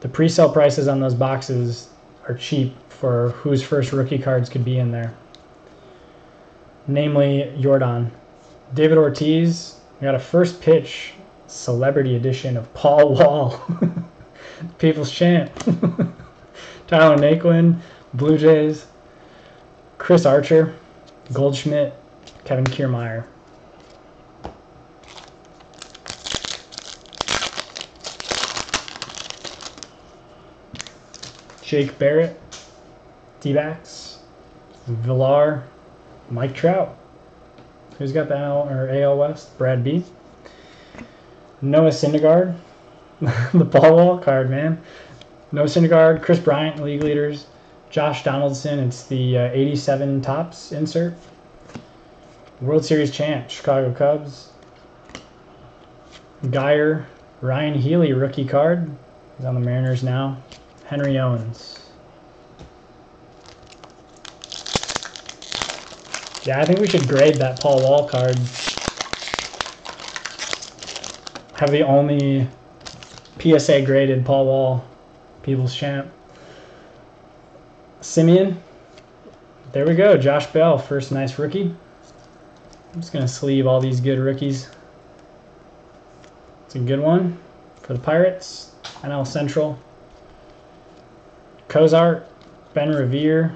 the pre-sale prices on those boxes are cheap for whose first rookie cards could be in there. Namely, Yordan. David Ortiz, we got a first pitch celebrity edition of Paul Wall. People's champ. Tyler Naquin, Blue Jays. Chris Archer, Goldschmidt, Kevin Kiermaier. Jake Barrett, D-backs, Villar, Mike Trout. Who's got the L or A L West? Brad B. Noah Syndergaard, the Paul Wall card, man. Noah Syndergaard, Chris Bryant, league leaders. Josh Donaldson, it's the uh, eighty-seven Topps insert. World Series champ, Chicago Cubs. Geyer, Ryan Healy, rookie card. He's on the Mariners now. Henry Owens. Yeah, I think we should grade that Paul Wall card have the only P S A graded Paul Wall People's Champ. Simeon. There we go. Josh Bell, first nice rookie. I'm just going to sleeve all these good rookies. It's a good one for the Pirates. N L Central. Cozart, Ben Revere.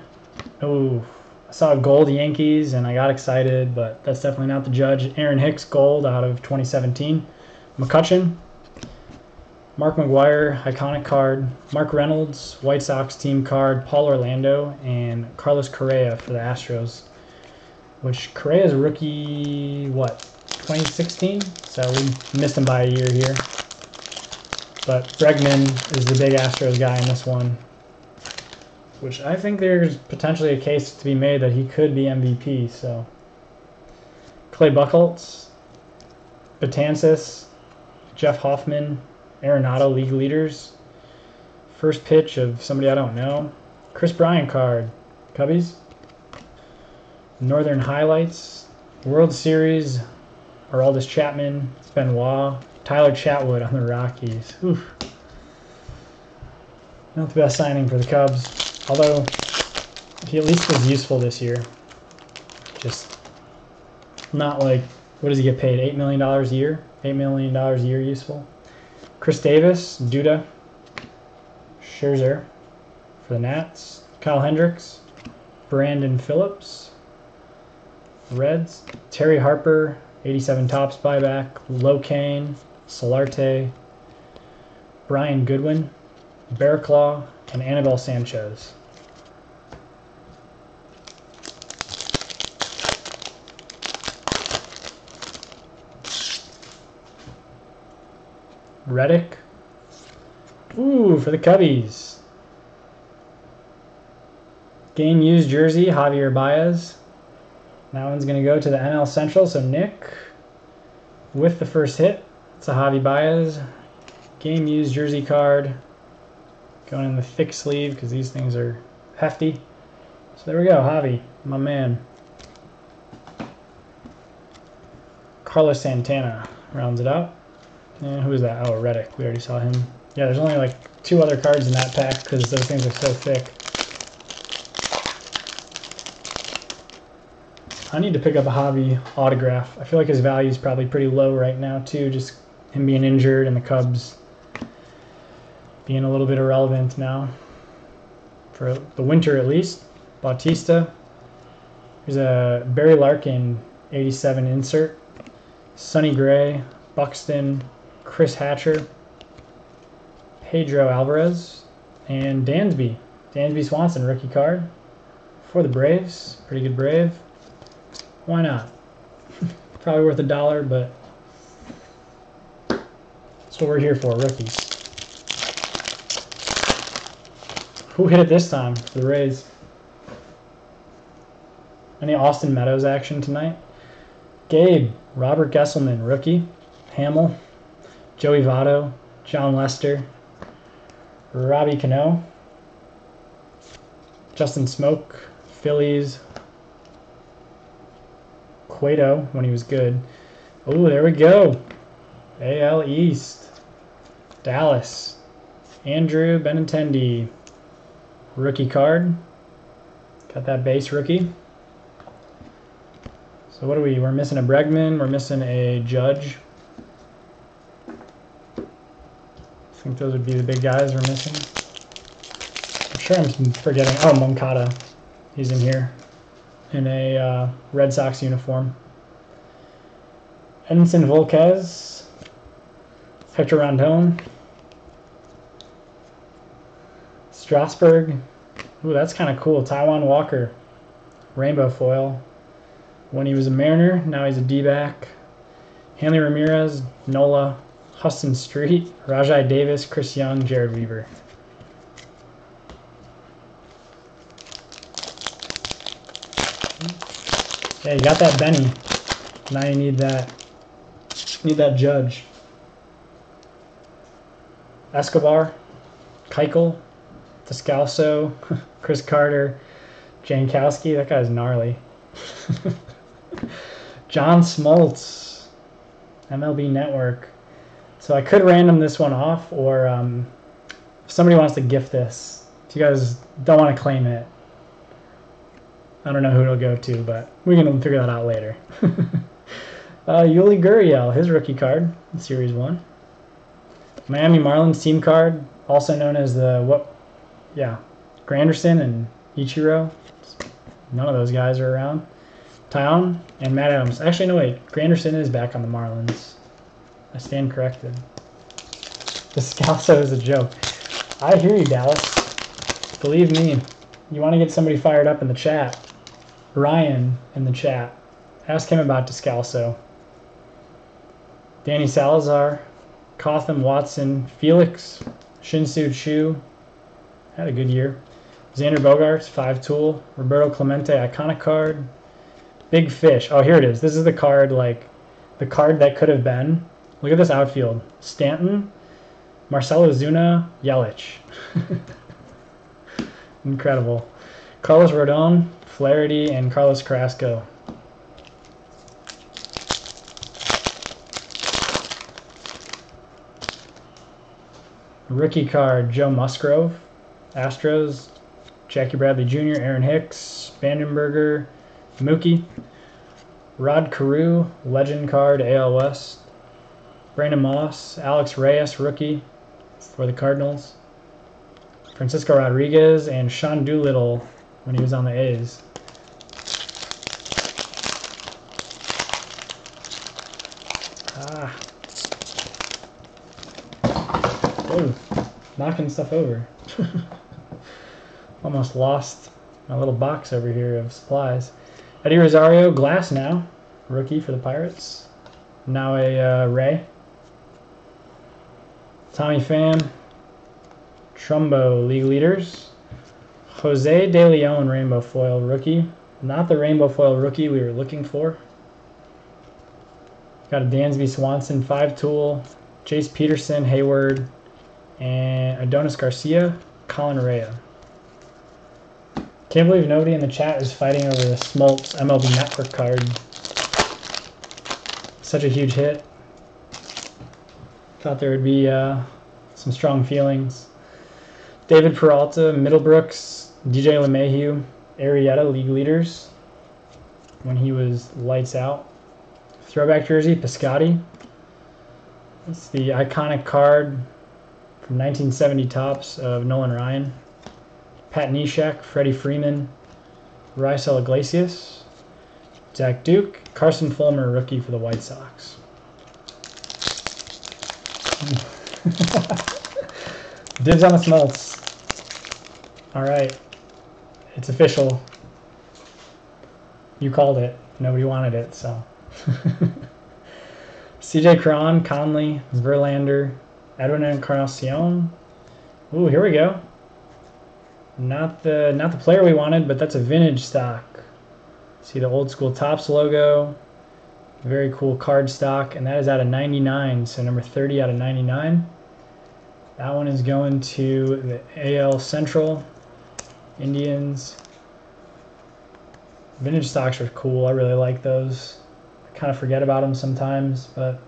Oh, I saw gold Yankees and I got excited, but that's definitely not the judge. Aaron Hicks, gold out of twenty seventeen. McCutchen. Mark McGuire, iconic card. Mark Reynolds, White Sox team card. Paul Orlando and Carlos Correa for the Astros. Which Correa's rookie, what, twenty sixteen? So we missed him by a year here. But Bregman is the big Astros guy in this one. Which I think there's potentially a case to be made that he could be M V P. So Clay Buchholz, Betances, Jeff Hoffman, Arenado, league leaders. First pitch of somebody I don't know. Chris Bryant card, Cubbies. Northern highlights. World Series, Aroldis Chapman, Benoit, Tyler Chatwood on the Rockies. Oof. Not the best signing for the Cubs, although he at least was useful this year. Just not like, what does he get paid, eight million dollars a year? eight million dollars a year useful. Chris Davis, Duda, Scherzer for the Nats, Kyle Hendricks, Brandon Phillips, Reds, Terry Harper, eighty-seven Tops buyback, Locane, Solarte, Brian Goodwin, Bearclaw, and Anibal Sanchez. Reddick. Ooh, for the Cubbies. Game used jersey, Javier Baez. That one's going to go to the N L Central, so Nick with the first hit. It's a Javi Baez. Game used jersey card. Going in the thick sleeve because these things are hefty. So there we go, Javi, my man. Carlos Santana rounds it up. And who is that? Oh, Reddick. We already saw him. Yeah, there's only like two other cards in that pack because those things are so thick. I need to pick up a Javi autograph. I feel like his value is probably pretty low right now too, just him being injured and the Cubs being a little bit irrelevant now. For the winter at least. Bautista. There's a Barry Larkin eighty-seven insert. Sonny Gray. Buxton. Chris Hatcher, Pedro Alvarez, and Dansby. Dansby Swanson, rookie card for the Braves. Pretty good Brave. Why not? Probably worth a dollar, but that's what we're here for, rookies. Who hit it this time for the Rays? Any Austin Meadows action tonight? Gabe, Robert Gesselman, rookie. Hamill. Joey Votto, John Lester, Robbie Cano, Justin Smoke, Phillies, Cueto when he was good. Oh, there we go. A L East, Dallas, Andrew Benintendi, rookie card. Got that base rookie. So what are we? We're missing a Bregman. We're missing a Judge. I think those would be the big guys we're missing. I'm sure I'm forgetting. Oh, Moncada. He's in here in a uh, Red Sox uniform. Edinson Volquez. Hector Rondon. Strasburg. Ooh, that's kind of cool. Taijuan Walker. Rainbow foil. When he was a Mariner, now he's a D-back. Hanley Ramirez. Nola. Huston Street, Rajai Davis, Chris Young, Jared Weaver. Yeah, you got that Benny. Now you need that. Need that Judge. Escobar, Keuchel, Descalso, Chris Carter, Jankowski. That guy's gnarly. John Smoltz, M L B Network. So I could random this one off, or um, if somebody wants to gift this. If you guys don't want to claim it, I don't know who it'll go to, but we can figure that out later. uh, Yuli Gurriel, his rookie card in Series one. Miami Marlins team card, also known as the, what, yeah, Granderson and Ichiro. None of those guys are around. Taillon and Matt Adams. Actually, no, wait. Granderson is back on the Marlins. I stand corrected. The Scalzo is a joke. I hear you, Dallas. Believe me. You want to get somebody fired up in the chat. Ryan in the chat. Ask him about Descalso. Danny Salazar. Cotham Watson. Felix. Shin-Soo Chu. Had a good year. Xander Bogaerts, five tool. Roberto Clemente, iconic card. Big Fish. Oh, here it is. This is the card, like, the card that could have been. Look at this outfield. Stanton. Marcell Ozuna. Yelich. Incredible. Carlos Rodon, Flaherty, and Carlos Carrasco. Rookie card, Joe Musgrove, Astros, Jackie Bradley Junior, Aaron Hicks, Vandenberger, Mookie, Rod Carew, legend card, A L West, Brandon Moss, Alex Reyes, rookie for the Cardinals, Francisco Rodriguez, and Sean Doolittle when he was on the A's. Ah. Ooh, knocking stuff over. Almost lost my little box over here of supplies. Eddie Rosario, Glass now, rookie for the Pirates. Now a uh, Ray. Tommy Pham. Trumbo, league leaders. Jose De Leon, rainbow foil rookie. Not the rainbow foil rookie we were looking for. Got a Dansby Swanson, five tool. Chase Peterson, Hayward. And Adolis Garcia, Colin Rea. Can't believe nobody in the chat is fighting over the Smoltz M L B Network card. Such a huge hit. Thought there would be uh, some strong feelings. David Peralta, Middlebrooks, D J LeMahieu, Arrieta, league leaders when he was lights out. Throwback jersey, Piscotty. It's the iconic card from nineteen seventy tops of Nolan Ryan. Pat Neshek, Freddie Freeman, Raisel Iglesias, Zach Duke, Carson Fulmer, rookie for the White Sox. Dibs on the Smoltz. All right. It's official. You called it. Nobody wanted it, so. C J Cron, Conley, Verlander, Edwin Encarnacion. Ooh, here we go. Not the not the player we wanted, but that's a vintage stock. See the old school Topps logo. Very cool card stock, and that is out of ninety-nine, so number thirty out of ninety-nine. That one is going to the A L Central, Indians. Vintage stocks are cool. I really like those. I kind of forget about them sometimes, but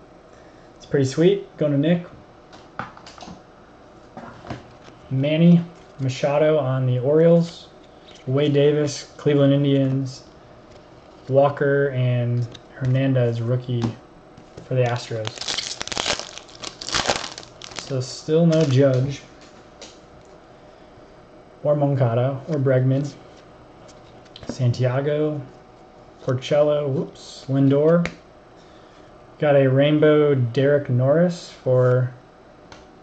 it's pretty sweet. Going to Nick. Manny Machado on the Orioles. Wade Davis, Cleveland Indians. Walker and Hernandez, rookie for the Astros. So still no Judge, or Moncada, or Bregman, Santiago, Porcello, whoops, Lindor. Got a rainbow Derek Norris for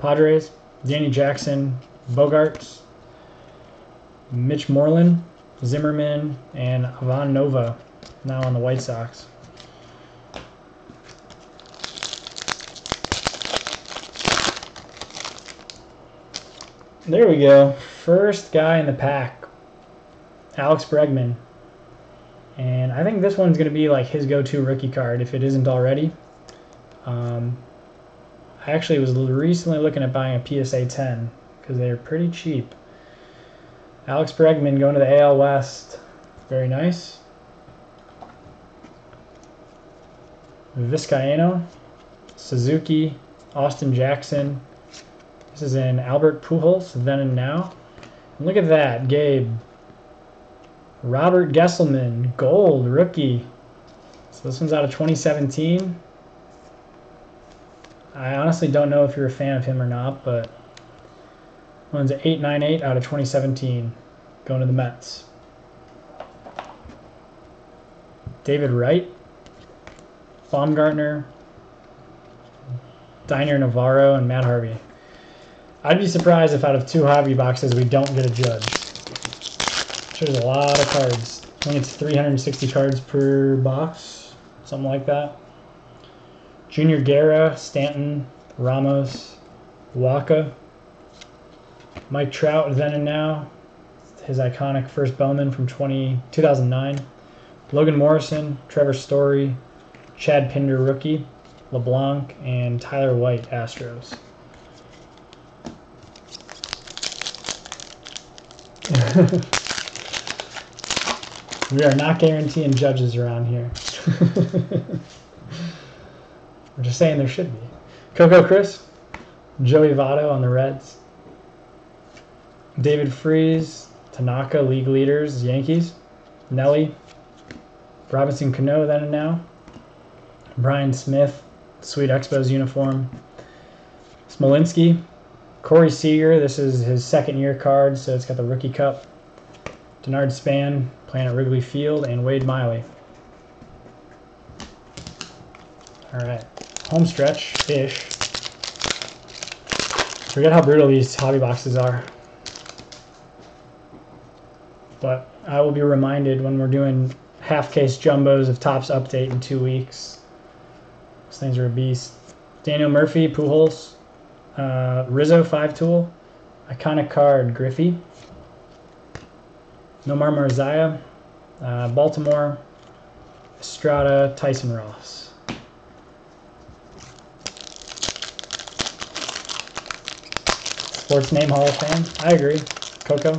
Padres, Danny Jackson, Bogaerts, Mitch Moreland, Zimmerman, and Ivan Nova now on the White Sox. There we go. First guy in the pack, Alex Bregman. And I think this one's going to be like his go-to rookie card if it isn't already. Um, I actually was recently looking at buying a P S A ten because they're pretty cheap. Alex Bregman going to the A L West. Very nice. Vizcaino, Suzuki, Austin Jackson. This is in Albert Pujols, Then and Now. And look at that, Gabe. Robert Gesselman, gold, rookie. So this one's out of twenty seventeen. I honestly don't know if you're a fan of him or not, but one's an eight ninety-eight out of twenty seventeen. Going to the Mets. David Wright, Baumgartner, Diner Navarro, and Matt Harvey. I'd be surprised if out of two hobby boxes we don't get a Judge. I'm sure there's a lot of cards. I think it's three hundred sixty cards per box, something like that. Junior Guerra, Stanton, Ramos, Waka, Mike Trout, Then and Now. His iconic first Bowman from two thousand nine. Logan Morrison, Trevor Story, Chad Pinder, rookie, LeBlanc, and Tyler White, Astros. We are not guaranteeing Judges around here. We're just saying there should be. Coco Chris, Joey Votto on the Reds, David Freese, Tanaka, league leaders, Yankees, Nelly, Robinson Cano, Then and Now, Brian Smith, sweet Expos uniform, Smolinski, Corey Seager, this is his second year card, so it's got the rookie cup, Denard Span, playing at Wrigley Field, and Wade Miley. All right, home stretch-ish. Forget how brutal these hobby boxes are. But I will be reminded when we're doing half-case jumbos of Topps Update in two weeks. Those things are a beast. Daniel Murphy, Pujols, uh, Rizzo, five tool, iconic card, Griffey, Nomar Marzaya, uh, Baltimore, Estrada, Tyson Ross. Sports name Hall of Fame. I agree, Coco.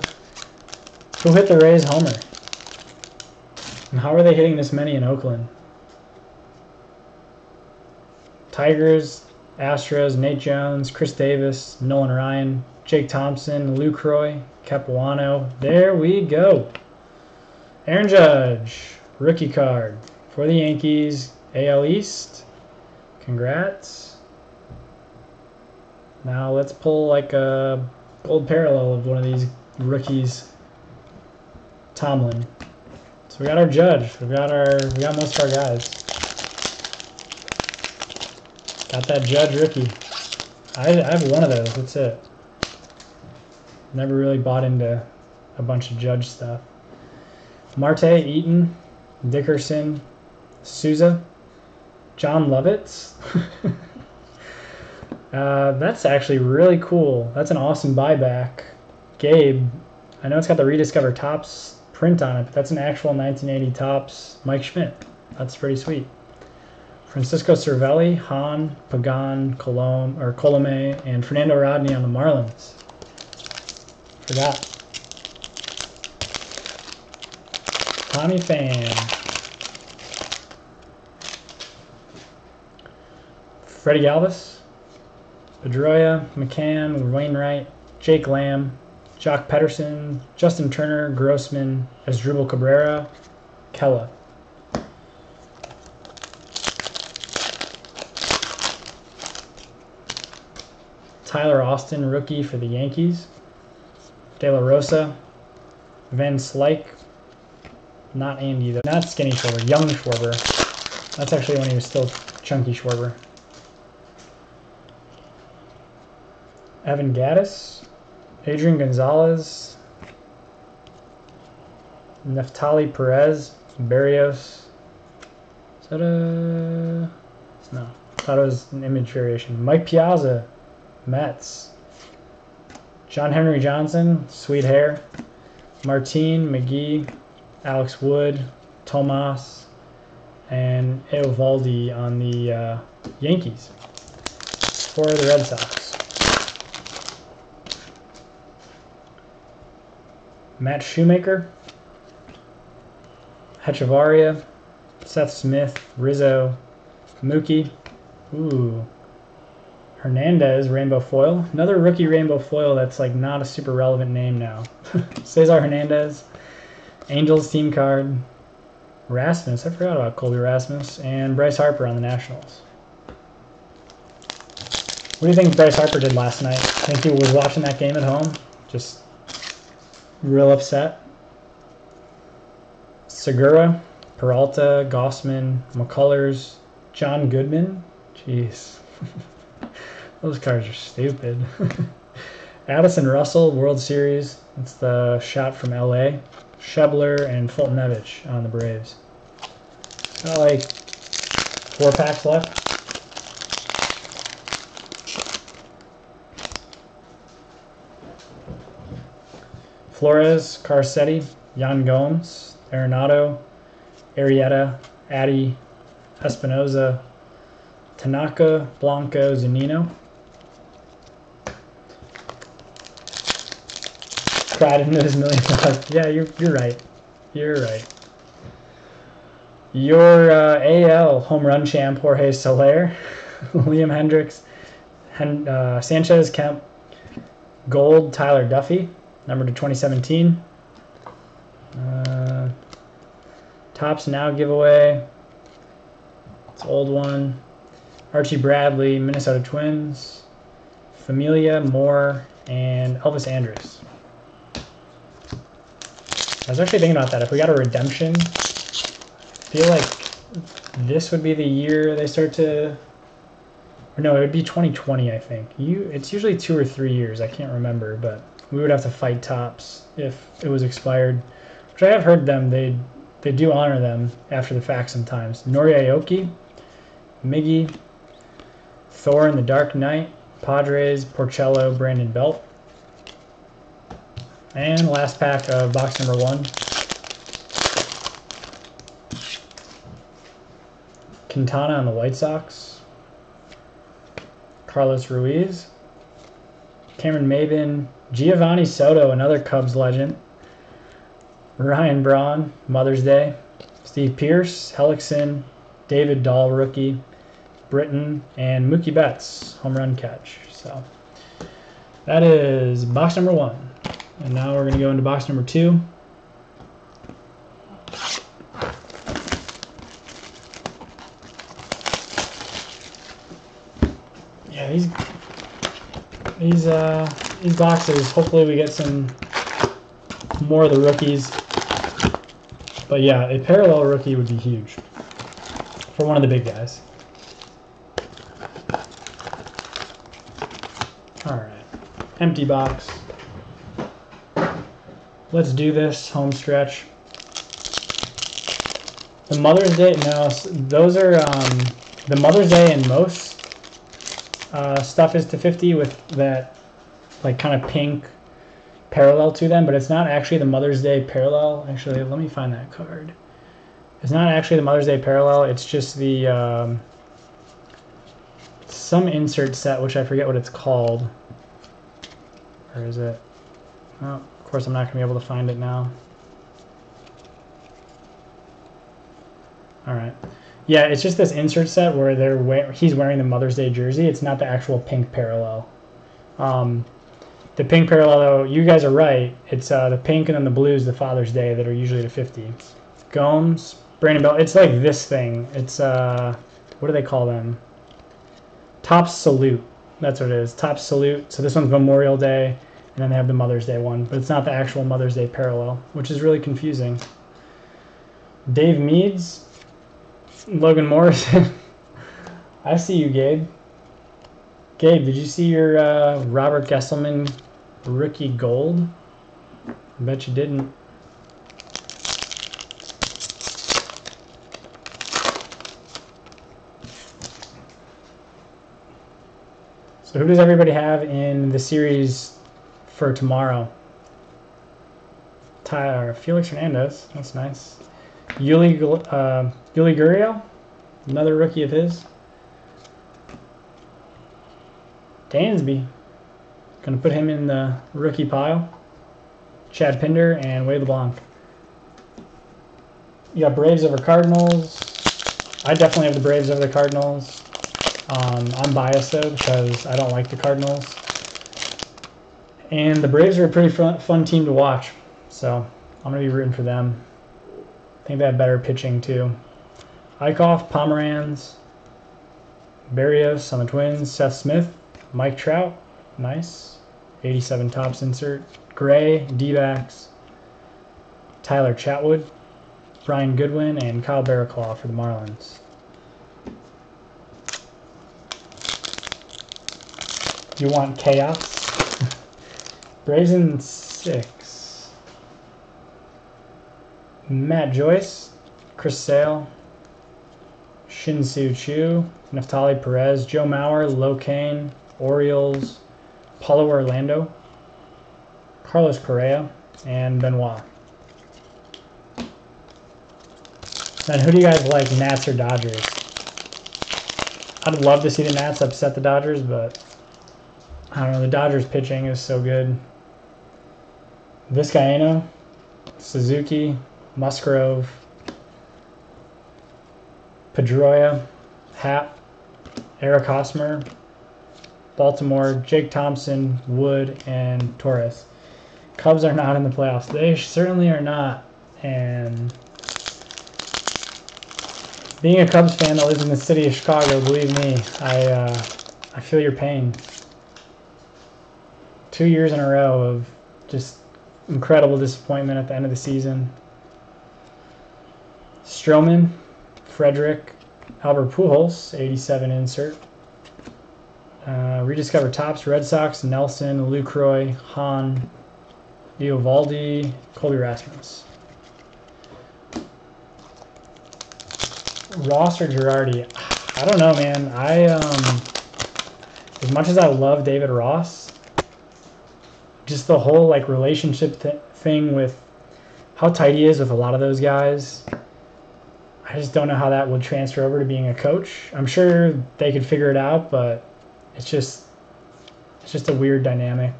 Who hit the Rays homer? And how are they hitting this many in Oakland? Tigers, Astros, Nate Jones, Chris Davis, Nolan Ryan, Jake Thompson, Lucroy, Capuano. There we go. Aaron Judge, rookie card for the Yankees, A L East. Congrats. Now let's pull like a gold parallel of one of these rookies. Tomlin. So we got our Judge. We got our we got most of our guys. Got that Judge rookie. I I have one of those. That's it. Never really bought into a bunch of Judge stuff. Marte, Eaton, Dickerson, Souza, John Lovitz. uh, that's actually really cool. That's an awesome buyback, Gabe. I know it's got the Rediscover Topps print on it, but that's an actual nineteen eighty Topps Mike Schmidt. That's pretty sweet. Francisco Cervelli, Hahn, Pagan, Colom, or Colome, and Fernando Rodney on the Marlins. Forgot. Tommy Pham. Freddie Galvis, Pedroia, McCann, Wainwright, Jake Lamb, Jock Pederson, Justin Turner, Grossman, Asdrubal Cabrera, Kella. Tyler Austin, rookie for the Yankees. De La Rosa, Van Slyke, not Andy though, not Skinny Schwarber, Young Schwarber. That's actually when he was still Chunky Schwarber. Evan Gaddis, Adrian Gonzalez, Neftali Perez, Barrios. Is that a... No. I thought it was an image variation. Mike Piazza, Mets. John Henry Johnson, sweet hair. Martin, McGee, Alex Wood, Tomas, and Eovaldi on the uh, Yankees for the Red Sox. Matt Shoemaker, Hechevarria, Seth Smith, Rizzo, Mookie, ooh, Hernandez, Rainbow Foil. Another rookie Rainbow Foil that's like not a super relevant name now. Cesar Hernandez, Angels team card. Rasmus, I forgot about Colby Rasmus. And Bryce Harper on the Nationals. What do you think Bryce Harper did last night? I think he was watching that game at home. Just real upset. Segura, Peralta, Gossman, McCullers, John Goodman. Jeez. Those cards are stupid. Addison Russell, World Series. That's the shot from L A. Shebler and Fulton Nevich on the Braves. Got like four packs left. Flores, Carcetti, Jan Gomes, Arenado, Arrieta, Addy, Espinoza, Tanaka, Blanco, Zunino. Cried into his million dollars. Yeah, you're, you're right. You're right. Your uh, A L home run champ, Jorge Soler, Liam Hendricks, Hen uh, Sanchez, Kemp, Gold, Tyler Duffy, number to twenty seventeen. Uh, Tops Now giveaway. It's old one. Archie Bradley, Minnesota Twins, Familia, Moore, and Elvis Andrus. I was actually thinking about that. If we got a redemption, I feel like this would be the year they start to... Or no, it would be twenty twenty, I think. You, it's usually two or three years. I can't remember, but we would have to fight Tops if it was expired. Which I have heard them. They, they do honor them after the fact sometimes. Nori Aoki, Miggy, Thor in the Dark Knight, Padres, Porcello, Brandon Belt. And last pack of box number one. Quintana on the White Sox. Carlos Ruiz. Cameron Maybin. Giovanni Soto, another Cubs legend. Ryan Braun, Mother's Day. Steve Pearce, Hellickson, David Dahl, rookie. Britton, and Mookie Betts, home run catch. So that is box number one. And now we're going to go into box number two. Yeah, these these uh these boxes, hopefully we get some more of the rookies. But yeah, a parallel rookie would be huge for one of the big guys. Empty box. Let's do this home stretch. The Mother's Day, no, those are um, the Mother's Day and most uh, stuff is to fifty with that like kind of pink parallel to them, but it's not actually the Mother's Day parallel. Actually, let me find that card. It's not actually the Mother's Day parallel. It's just the um, some insert set, which I forget what it's called. Or is it? Oh, of course I'm not going to be able to find it now. All right. Yeah, it's just this insert set where they're wear he's wearing the Mother's Day jersey. It's not the actual pink parallel. Um, the pink parallel, though, you guys are right. It's uh, the pink and then the blues, the Father's Day, that are usually to fifty. Gomes, Brandon Bell. It's like this thing. It's, uh, what do they call them? Top Salute. That's what it is. Top Salute. So this one's Memorial Day, and then they have the Mother's Day one, but it's not the actual Mother's Day parallel, which is really confusing. Dave Meads, Logan Morrison. I see you, Gabe. Gabe, did you see your uh, Robert Gesselman rookie gold? I bet you didn't. So who does everybody have in the series for tomorrow? Tyler, Felix Hernandez, that's nice. Yuli, uh, Yuli Gurriel, another rookie of his. Dansby, gonna put him in the rookie pile. Chad Pinder and Wade LeBlanc. You got Braves over Cardinals. I definitely have the Braves over the Cardinals. Um, I'm biased, though, because I don't like the Cardinals. And the Braves are a pretty fun, fun team to watch, so I'm going to be rooting for them. I think they have better pitching, too. Eichhoff, Pomeranz, Berrios on the Twins, Seth Smith, Mike Trout, nice. eighty-seven Topps insert. Gray, D-backs, Tyler Chatwood, Brian Goodwin, and Kyle Barraclough for the Marlins. You want chaos? Braves in six. Matt Joyce, Chris Sale, Shin-Soo Choo, Naftali Perez, Joe Mauer, Locaine, Orioles, Paulo Orlando, Carlos Correa, and Benoit. Then who do you guys like, Nats or Dodgers? I'd love to see the Nats upset the Dodgers, but I don't know. The Dodgers pitching is so good. Vizcaino, Suzuki, Musgrove, Pedroia, Happ, Eric Hosmer, Baltimore, Jake Thompson, Wood, and Torres. Cubs are not in the playoffs. They certainly are not. And being a Cubs fan that lives in the city of Chicago, believe me, I uh, I feel your pain. Two years in a row of just incredible disappointment at the end of the season. Stroman, Frederick, Albert Pujols, eighty-seven insert. Uh, rediscover Topps, Red Sox, Nelson, Lucroy, Hahn, Eovaldi, Colby Rasmus. Ross or Girardi? I don't know, man. I um, as much as I love David Ross, just the whole like relationship th thing with how tight he is with a lot of those guys, I just don't know how that would transfer over to being a coach. I'm sure they could figure it out, but it's just it's just a weird dynamic.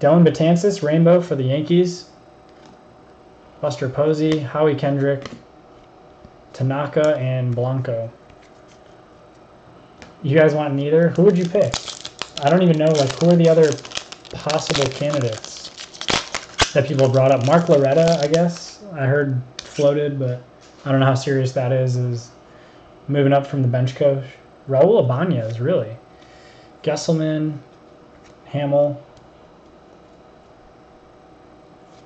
Dylan Betances, Rainbow for the Yankees. Buster Posey, Howie Kendrick, Tanaka, and Blanco. You guys want neither? Who would you pick? I don't even know, like, who are the other possible candidates that people brought up? Mark Loretta, I guess, I heard floated, but I don't know how serious that is, is moving up from the bench coach. Raul Ibanez, really. Gesselman, Hamill.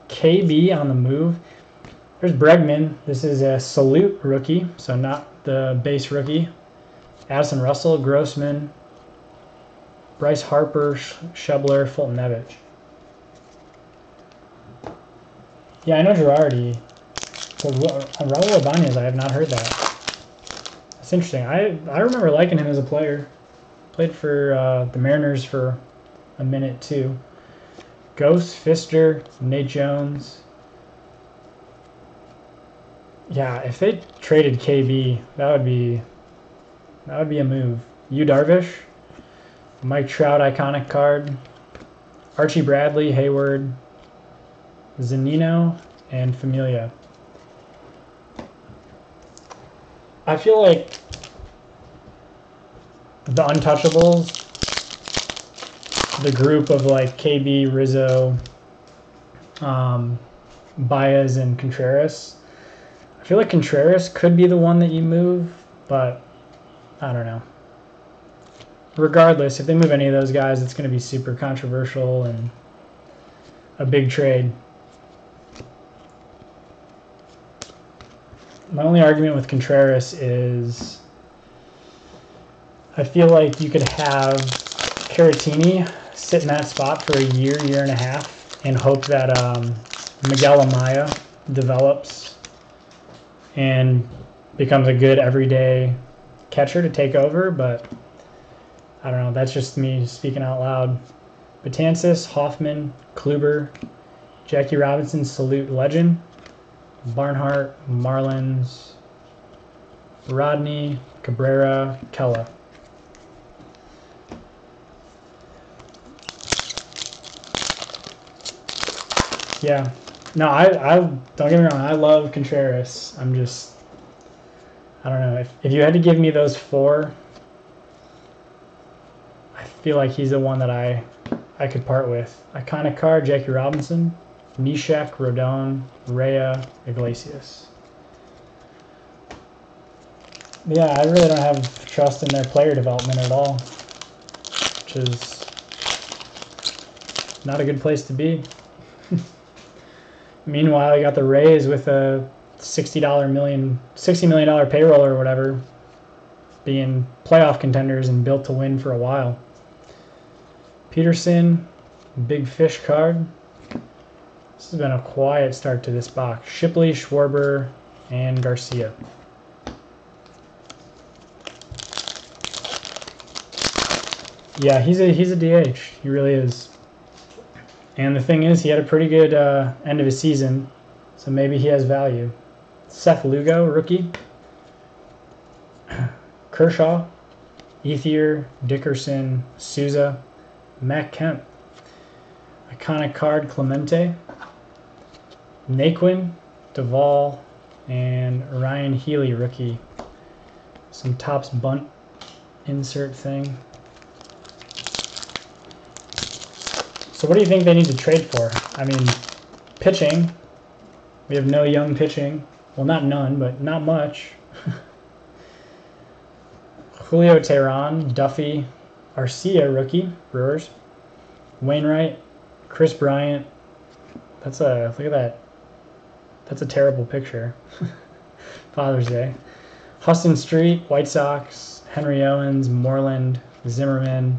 K B on the move. There's Bregman. This is a salute rookie, so not the base rookie. Addison Russell, Grossman, Bryce Harper, Schebler, Fulton Nevich. Yeah, I know Girardi. So, Raul Ibanez, I have not heard that. That's interesting. I, I remember liking him as a player. Played for uh, the Mariners for a minute, too. Ghost, Pfister, Nate Jones. Yeah, if they traded K B, that would be that would be a move. Yu Darvish, Mike Trout, iconic card, Archie Bradley, Hayward, Zunino, and Familia. I feel like the untouchables, the group of like K B, Rizzo, um, Baez, and Contreras. I feel like Contreras could be the one that you move, but I don't know. Regardless, if they move any of those guys, it's going to be super controversial and a big trade. My only argument with Contreras is I feel like you could have Caratini sit in that spot for a year, year and a half, and hope that um, Miguel Amaya develops and becomes a good everyday catcher to take over, but I don't know. That's just me speaking out loud. Betances, Hoffman, Kluber, Jackie Robinson, salute legend, Barnhart, Marlins, Rodney, Cabrera, Kella. Yeah. No, I, I, don't get me wrong, I love Contreras. I'm just, I don't know. If, if you had to give me those four, I feel like he's the one that I I could part with. Iconic Card, Jackie Robinson, Neshek, Rodon, Rea, Iglesias. Yeah, I really don't have trust in their player development at all, which is not a good place to be. Meanwhile, you got the Rays with a sixty million dollar payroll or whatever, being playoff contenders and built to win for a while. Peterson, Big Fish card. This has been a quiet start to this box. Shipley, Schwarber, and Garcia. Yeah, he's a he's a D H. He really is. And the thing is, he had a pretty good uh, end of his season, so maybe he has value. Seth Lugo, rookie. Kershaw, Ethier, Dickerson, Souza, Matt Kemp. Iconic card, Clemente. Naquin, Duvall, and Ryan Healy, rookie. Some Topps bunt insert thing. So what do you think they need to trade for? I mean, pitching. We have no young pitching. Well, not none, but not much. Julio Teheran, Duffy, Arcia, rookie, Brewers, Wainwright, Chris Bryant. That's a, look at that. That's a terrible picture. Father's Day. Huston Street, White Sox, Henry Owens, Moreland, Zimmerman,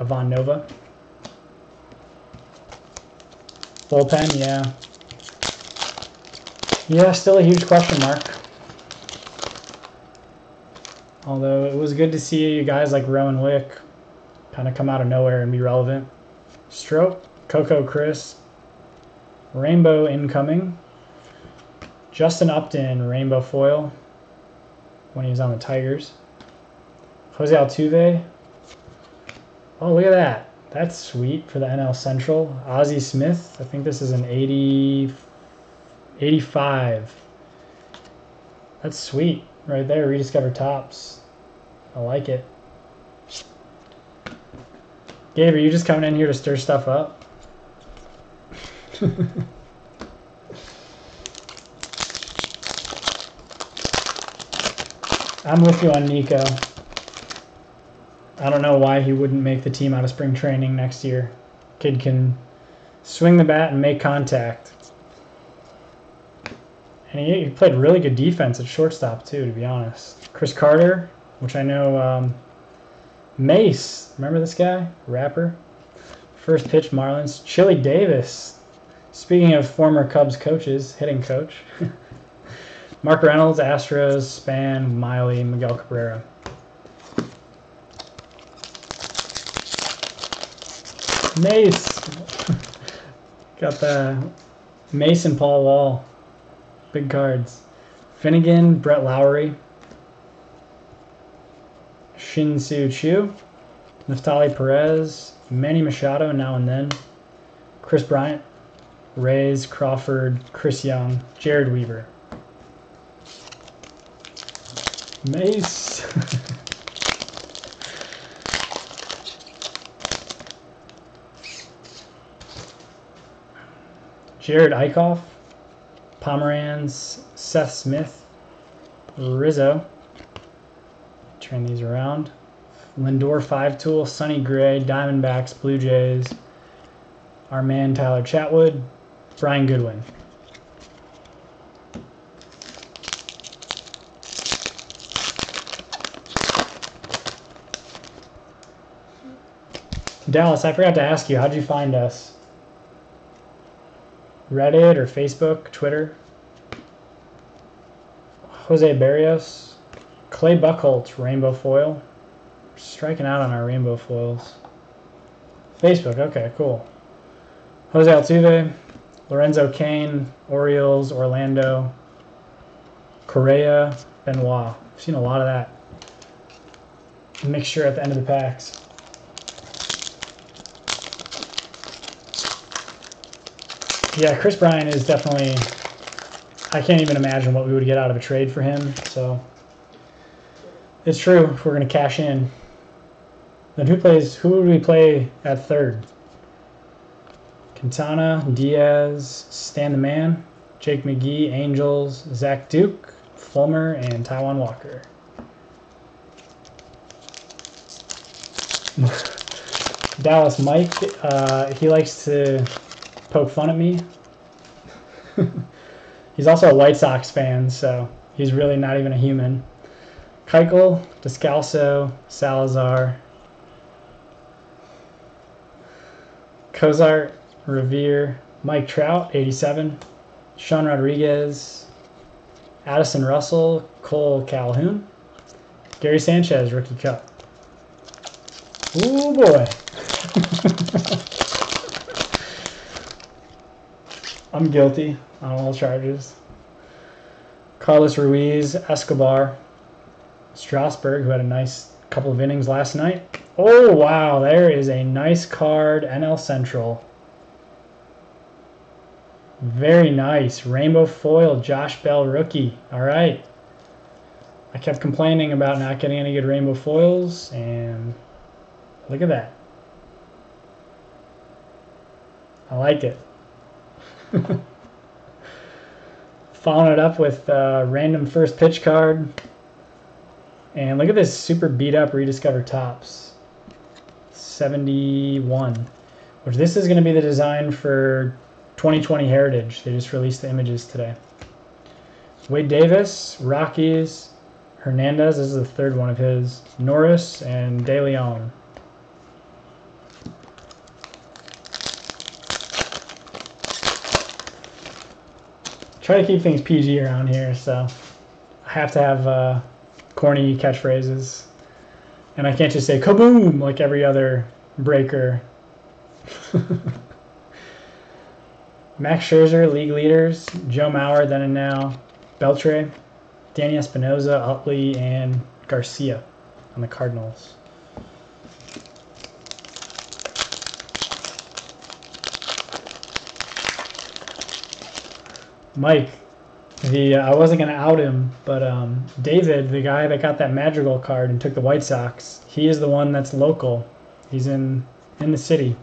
Ivan Nova. Bullpen, yeah. Yeah, still a huge question mark. Although it was good to see you guys like Rowan Wick kind of come out of nowhere and be relevant. Strope, Coco Crisp, Rainbow incoming. Justin Upton, Rainbow foil when he was on the Tigers. Jose Altuve. Oh, look at that. That's sweet for the N L Central. Ozzie Smith, I think this is an eighty, eighty-five. That's sweet. Right there, rediscover Tops. I like it. Gabe, are you just coming in here to stir stuff up? I'm with you on Nico. I don't know why he wouldn't make the team out of spring training next year. Kid can swing the bat and make contact. And he, he played really good defense at shortstop, too, to be honest. Chris Carter, which I know, um, Mace, remember this guy? Rapper. First pitch, Marlins. Chili Davis. Speaking of former Cubs coaches, hitting coach. Mark Reynolds, Astros, Span, Miley, Miguel Cabrera. Mace. Got the Mace and Paul Wall. Big cards. Finnegan, Brett Lowry, Shin-Soo Chu, Naftali Perez, Manny Machado, now and then, Chris Bryant, Rays, Crawford, Chris Young, Jared Weaver. Mace. Jared Eichhoff. Pomeranz, Seth Smith, Rizzo. Turn these around. Lindor, Five Tool, Sonny Gray, Diamondbacks, Blue Jays. Our man Tyler Chatwood, Brian Goodwin. Dallas, I forgot to ask you, how'd you find us? Reddit or Facebook, Twitter. Jose Barrios, Clay Buchholz, Rainbow Foil. We're striking out on our Rainbow Foils. Facebook, okay, cool. Jose Altuve, Lorenzo Cain, Orioles, Orlando, Correa, Benoit. I've seen a lot of that. Mixture at the end of the packs. Yeah, Chris Bryant is definitely, I can't even imagine what we would get out of a trade for him, so It's true. If we're going to cash in, then who plays? Who would we play at third? Quintana, Diaz, Stan the Man, Jake McGee, Angels, Zach Duke, Fulmer, and Taijuan Walker. Dallas Mike, uh, he likes to poke fun at me. He's also a White Sox fan, so he's really not even a human. Keuchel, Descalso, Salazar, Cozart, Revere, Mike Trout, eighty-seven, Sean Rodriguez, Addison Russell, Cole Calhoun, Gary Sanchez, Rookie Cup. Oh boy. I'm guilty on all charges. Carlos Ruiz, Escobar, Strasburg, who had a nice couple of innings last night. Oh, wow. There is a nice card. N L Central. Very nice. Rainbow foil, Josh Bell rookie. All right. I kept complaining about not getting any good rainbow foils, and look at that. I like it. Following it up with a random first pitch card. And look at this super beat up Rediscover Tops. seventy-one. Which this is going to be the design for twenty twenty Heritage. They just released the images today. Wade Davis, Rockies, Hernandez. This is the third one of his. Norris and De Leon. Try to keep things P G around here, so I have to have uh, corny catchphrases. And I can't just say kaboom like every other breaker. Max Scherzer, league leaders, Joe Mauer, then and now, Beltre, Danny Espinosa, Utley, and Garcia on the Cardinals. Mike, the uh, I wasn't going to out him, but um, David, the guy that got that Madrigal card and took the White Sox, he is the one that's local. He's in, in the city.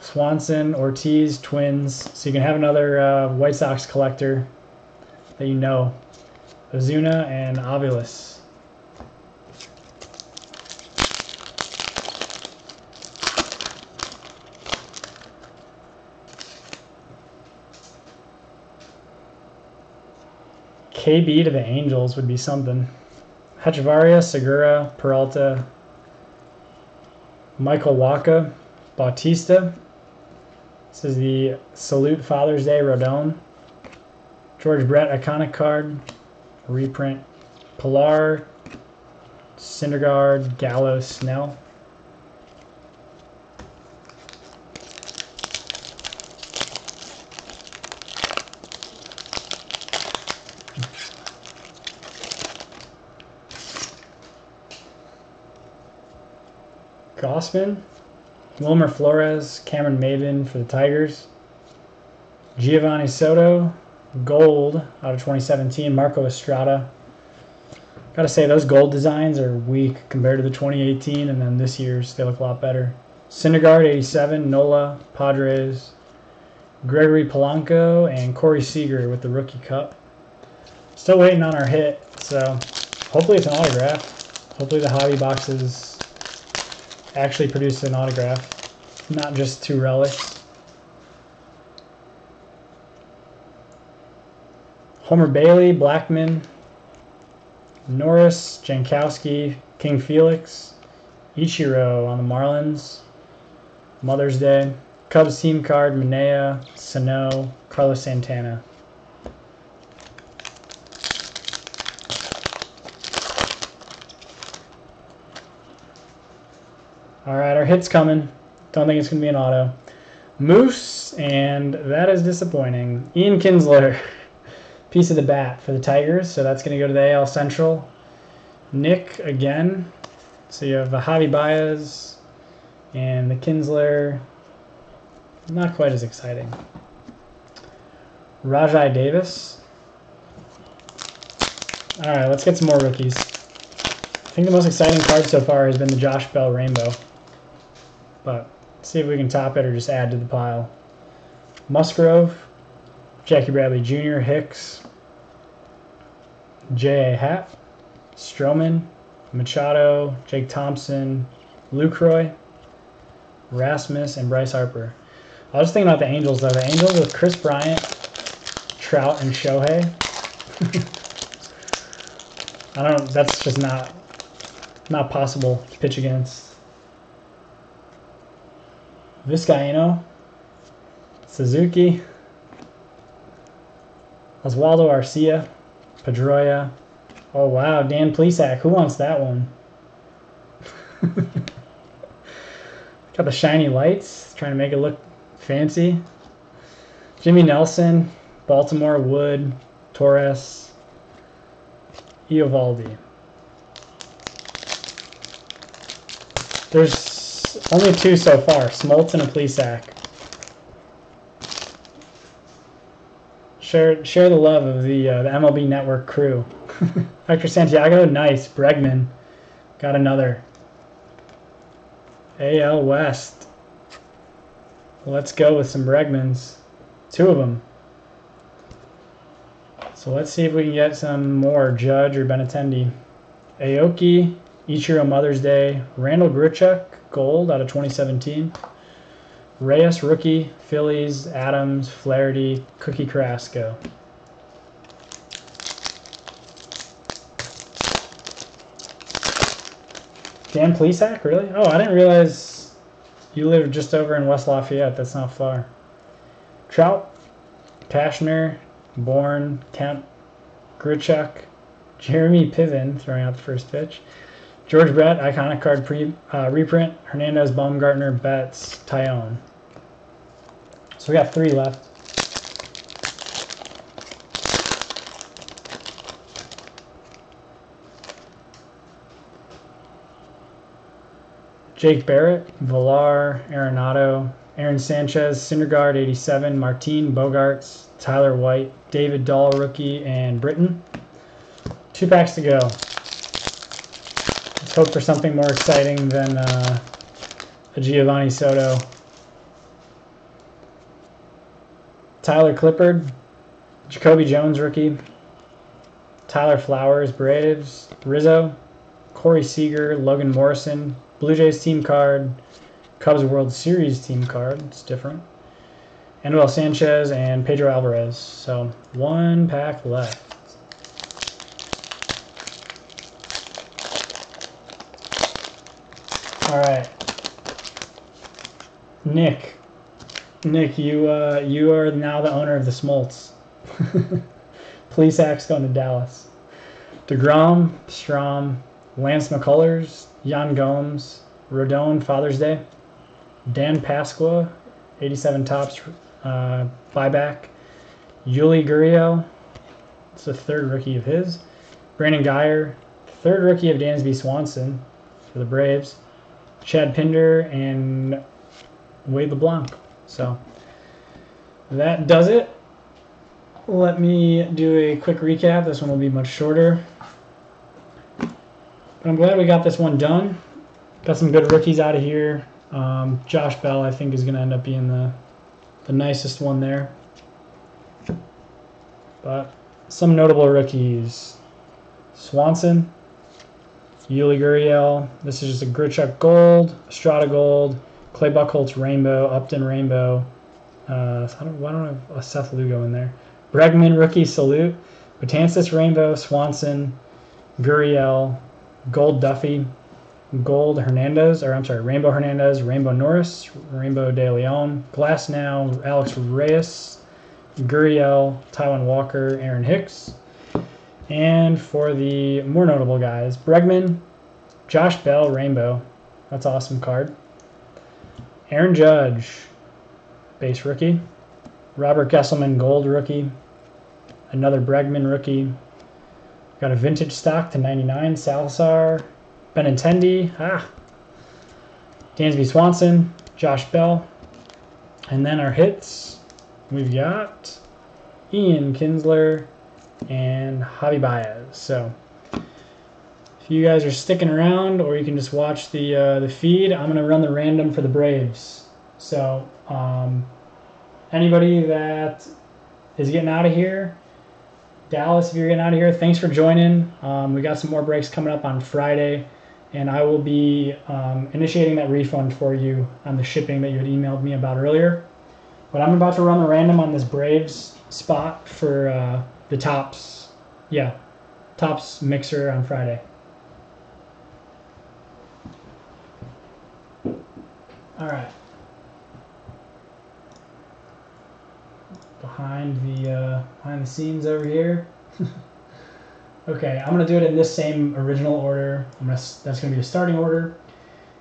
Swanson, Ortiz, Twins. So you can have another uh, White Sox collector that you know. Ozuna and Aviles. K B to the Angels would be something. Hechavarria, Segura, Peralta, Michael Wacha, Bautista. This is the Salute Father's Day Rodon. George Brett, iconic card. Reprint. Pilar, Syndergaard, Gallo, Snell. Gossman, Wilmer Flores, Cameron Maven for the Tigers, Giovanni Soto, gold out of twenty seventeen, Marco Estrada. Gotta say, those gold designs are weak compared to the twenty eighteen, and then this year's, they look a lot better. Syndergaard, eighty-seven, Nola, Padres, Gregory Polanco, and Corey Seager with the Rookie Cup. Still waiting on our hit, so hopefully it's an autograph. Hopefully the hobby boxes actually produced an autograph, not just two relics. Homer Bailey, Blackman, Norris, Jankowski, King Felix, Ichiro on the Marlins, Mother's Day, Cubs team card, Manea, Sano, Carlos Santana. All right, our hit's coming. Don't think it's going to be an auto. Moose, and that is disappointing. Ian Kinsler, piece of the bat for the Tigers, so that's going to go to the A L Central. Nick again. So you have the Javi Baez and the Kinsler. Not quite as exciting. Rajai Davis. All right, let's get some more rookies. I think the most exciting card so far has been the Josh Bell Rainbow. But let's see if we can top it or just add to the pile. Musgrove, Jackie Bradley Junior, Hicks, J A. Happ, Stroman, Machado, Jake Thompson, Lucroy, Rasmus, and Bryce Harper. I was thinking about the Angels, though. The Angels with Chris Bryant, Trout, and Shohei. I don't know. That's just not, not possible to pitch against. Vizcaino, Suzuki, Oswaldo Arcia, Pedroia. Oh, wow, Dan Plesac. Who wants that one? Got the shiny lights, trying to make it look fancy. Jimmy Nelson, Baltimore, Wood, Torres, Eovaldi. There's only two so far, Smoltz and a Plesac. Share, share the love of the, uh, the M L B Network crew. Hector Santiago, nice. Bregman, got another. A L West. Let's go with some Bregmans. Two of them. So let's see if we can get some more. Judge or Benintendi. Aoki, Ichiro Mother's Day. Randall Grichuk, gold out of twenty seventeen. Reyes, rookie. Phillies, Adams, Flaherty, Cookie Carrasco. Dan Plesac, really? Oh, I didn't realize you live just over in West Lafayette. That's not far. Trout, Cashner, Bourne, Kemp, Grichuk, Jeremy Piven throwing out the first pitch. George Brett, iconic card pre, uh, reprint. Hernandez, Baumgartner, Betts, Tyone. So we got three left. Jake Barrett, Villar, Arenado, Aaron Sanchez, Syndergaard, eighty-seven, Martin, Bogarts, Tyler White, David Dahl, rookie, and Britton. Two packs to go. Let's hope for something more exciting than uh, a Giovanni Soto. Tyler Clippard, Jacoby Jones, rookie, Tyler Flowers, Braves, Rizzo, Corey Seager, Logan Morrison, Blue Jays team card, Cubs World Series team card. It's different. Anibal Sanchez and Pedro Alvarez. So one pack left. All right, Nick. Nick, you uh, you are now the owner of the Smoltz. Plesac's going to Dallas. DeGrom, Strom, Lance McCullers, Jan Gomes, Rodon, Father's Day, Dan Pasqua, eighty-seven tops, uh, buyback, Yuli Gurriel, it's the third rookie of his, Brandon Guyer, third rookie of Dansby Swanson for the Braves, Chad Pinder, and Wade LeBlanc. So that does it. Let me do a quick recap. This one will be much shorter. But I'm glad we got this one done. Got some good rookies out of here. Um, Josh Bell, I think, is going to end up being the, the nicest one there. But some notable rookies. Swanson, Yuli Gurriel. This is just a Grichuk Gold, Estrada Gold, Clay Buchholz Rainbow, Upton Rainbow. Uh, I don't, why don't I have a Seth Lugo in there? Bregman Rookie Salute, Betances Rainbow, Swanson, Gurriel, Gold Duffy, Gold Hernandez, or I'm sorry, Rainbow Hernandez, Rainbow Norris, Rainbow De Leon, Glasnow, Alex Reyes, Gurriel, Taiwan Walker, Aaron Hicks. And for the more notable guys, Bregman, Josh Bell, Rainbow. That's an awesome card. Aaron Judge, base rookie. Robert Gesselman, Gold rookie. Another Bregman rookie. Got a vintage stock to ninety-nine, Salazar, Benintendi, ah, Dansby Swanson, Josh Bell. And then our hits, we've got Ian Kinsler, and Javi Baez. So if you guys are sticking around, or you can just watch the uh, the feed, I'm gonna run the random for the Braves. So um, anybody that is getting out of here, Dallas, if you're getting out of here, thanks for joining. Um, we got some more breaks coming up on Friday, and I will be um, initiating that refund for you on the shipping that you had emailed me about earlier. But I'm about to run the random on this Braves spot for uh, the Topps, yeah, Topps mixer on Friday. All right. Behind the uh, behind the scenes over here. Okay, I'm gonna do it in this same original order. I'm gonna, that's gonna be a starting order,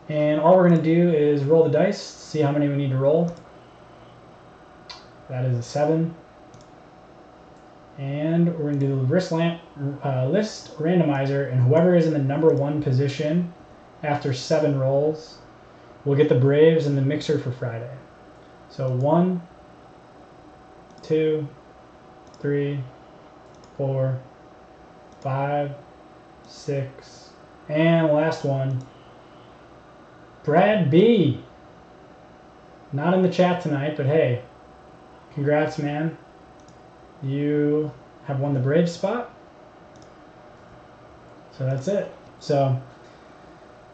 and all we're gonna do is roll the dice, see how many we need to roll. That is a seven, and we're gonna do the wrist lamp, uh, list randomizer, and whoever is in the number one position after seven rolls will get the Braves in the mixer for Friday. So one, two, three, four, five, six, and last one, Brad B. Not in the chat tonight, but hey. Congrats, man. You have won the Brave spot. So that's it. So,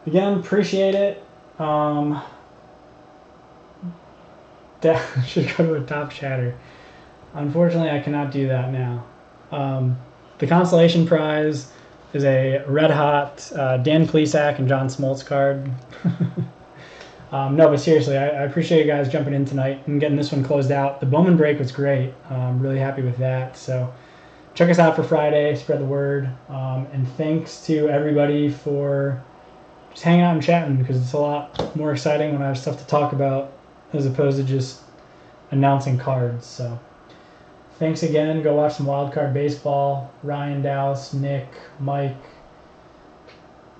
again, appreciate it. Um, that should go to a top chatter. Unfortunately, I cannot do that now. Um, the consolation prize is a red-hot uh, Dan Plesac and John Smoltz card. Um, no, but seriously, I, I appreciate you guys jumping in tonight and getting this one closed out. The Bowman break was great. I'm really happy with that. So check us out for Friday. Spread the word. Um, and thanks to everybody for just hanging out and chatting, because it's a lot more exciting when I have stuff to talk about as opposed to just announcing cards. So thanks again. Go watch some Wild Card Baseball. Ryan, Dallas, Nick, Mike.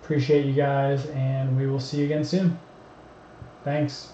Appreciate you guys, and we will see you again soon. Thanks.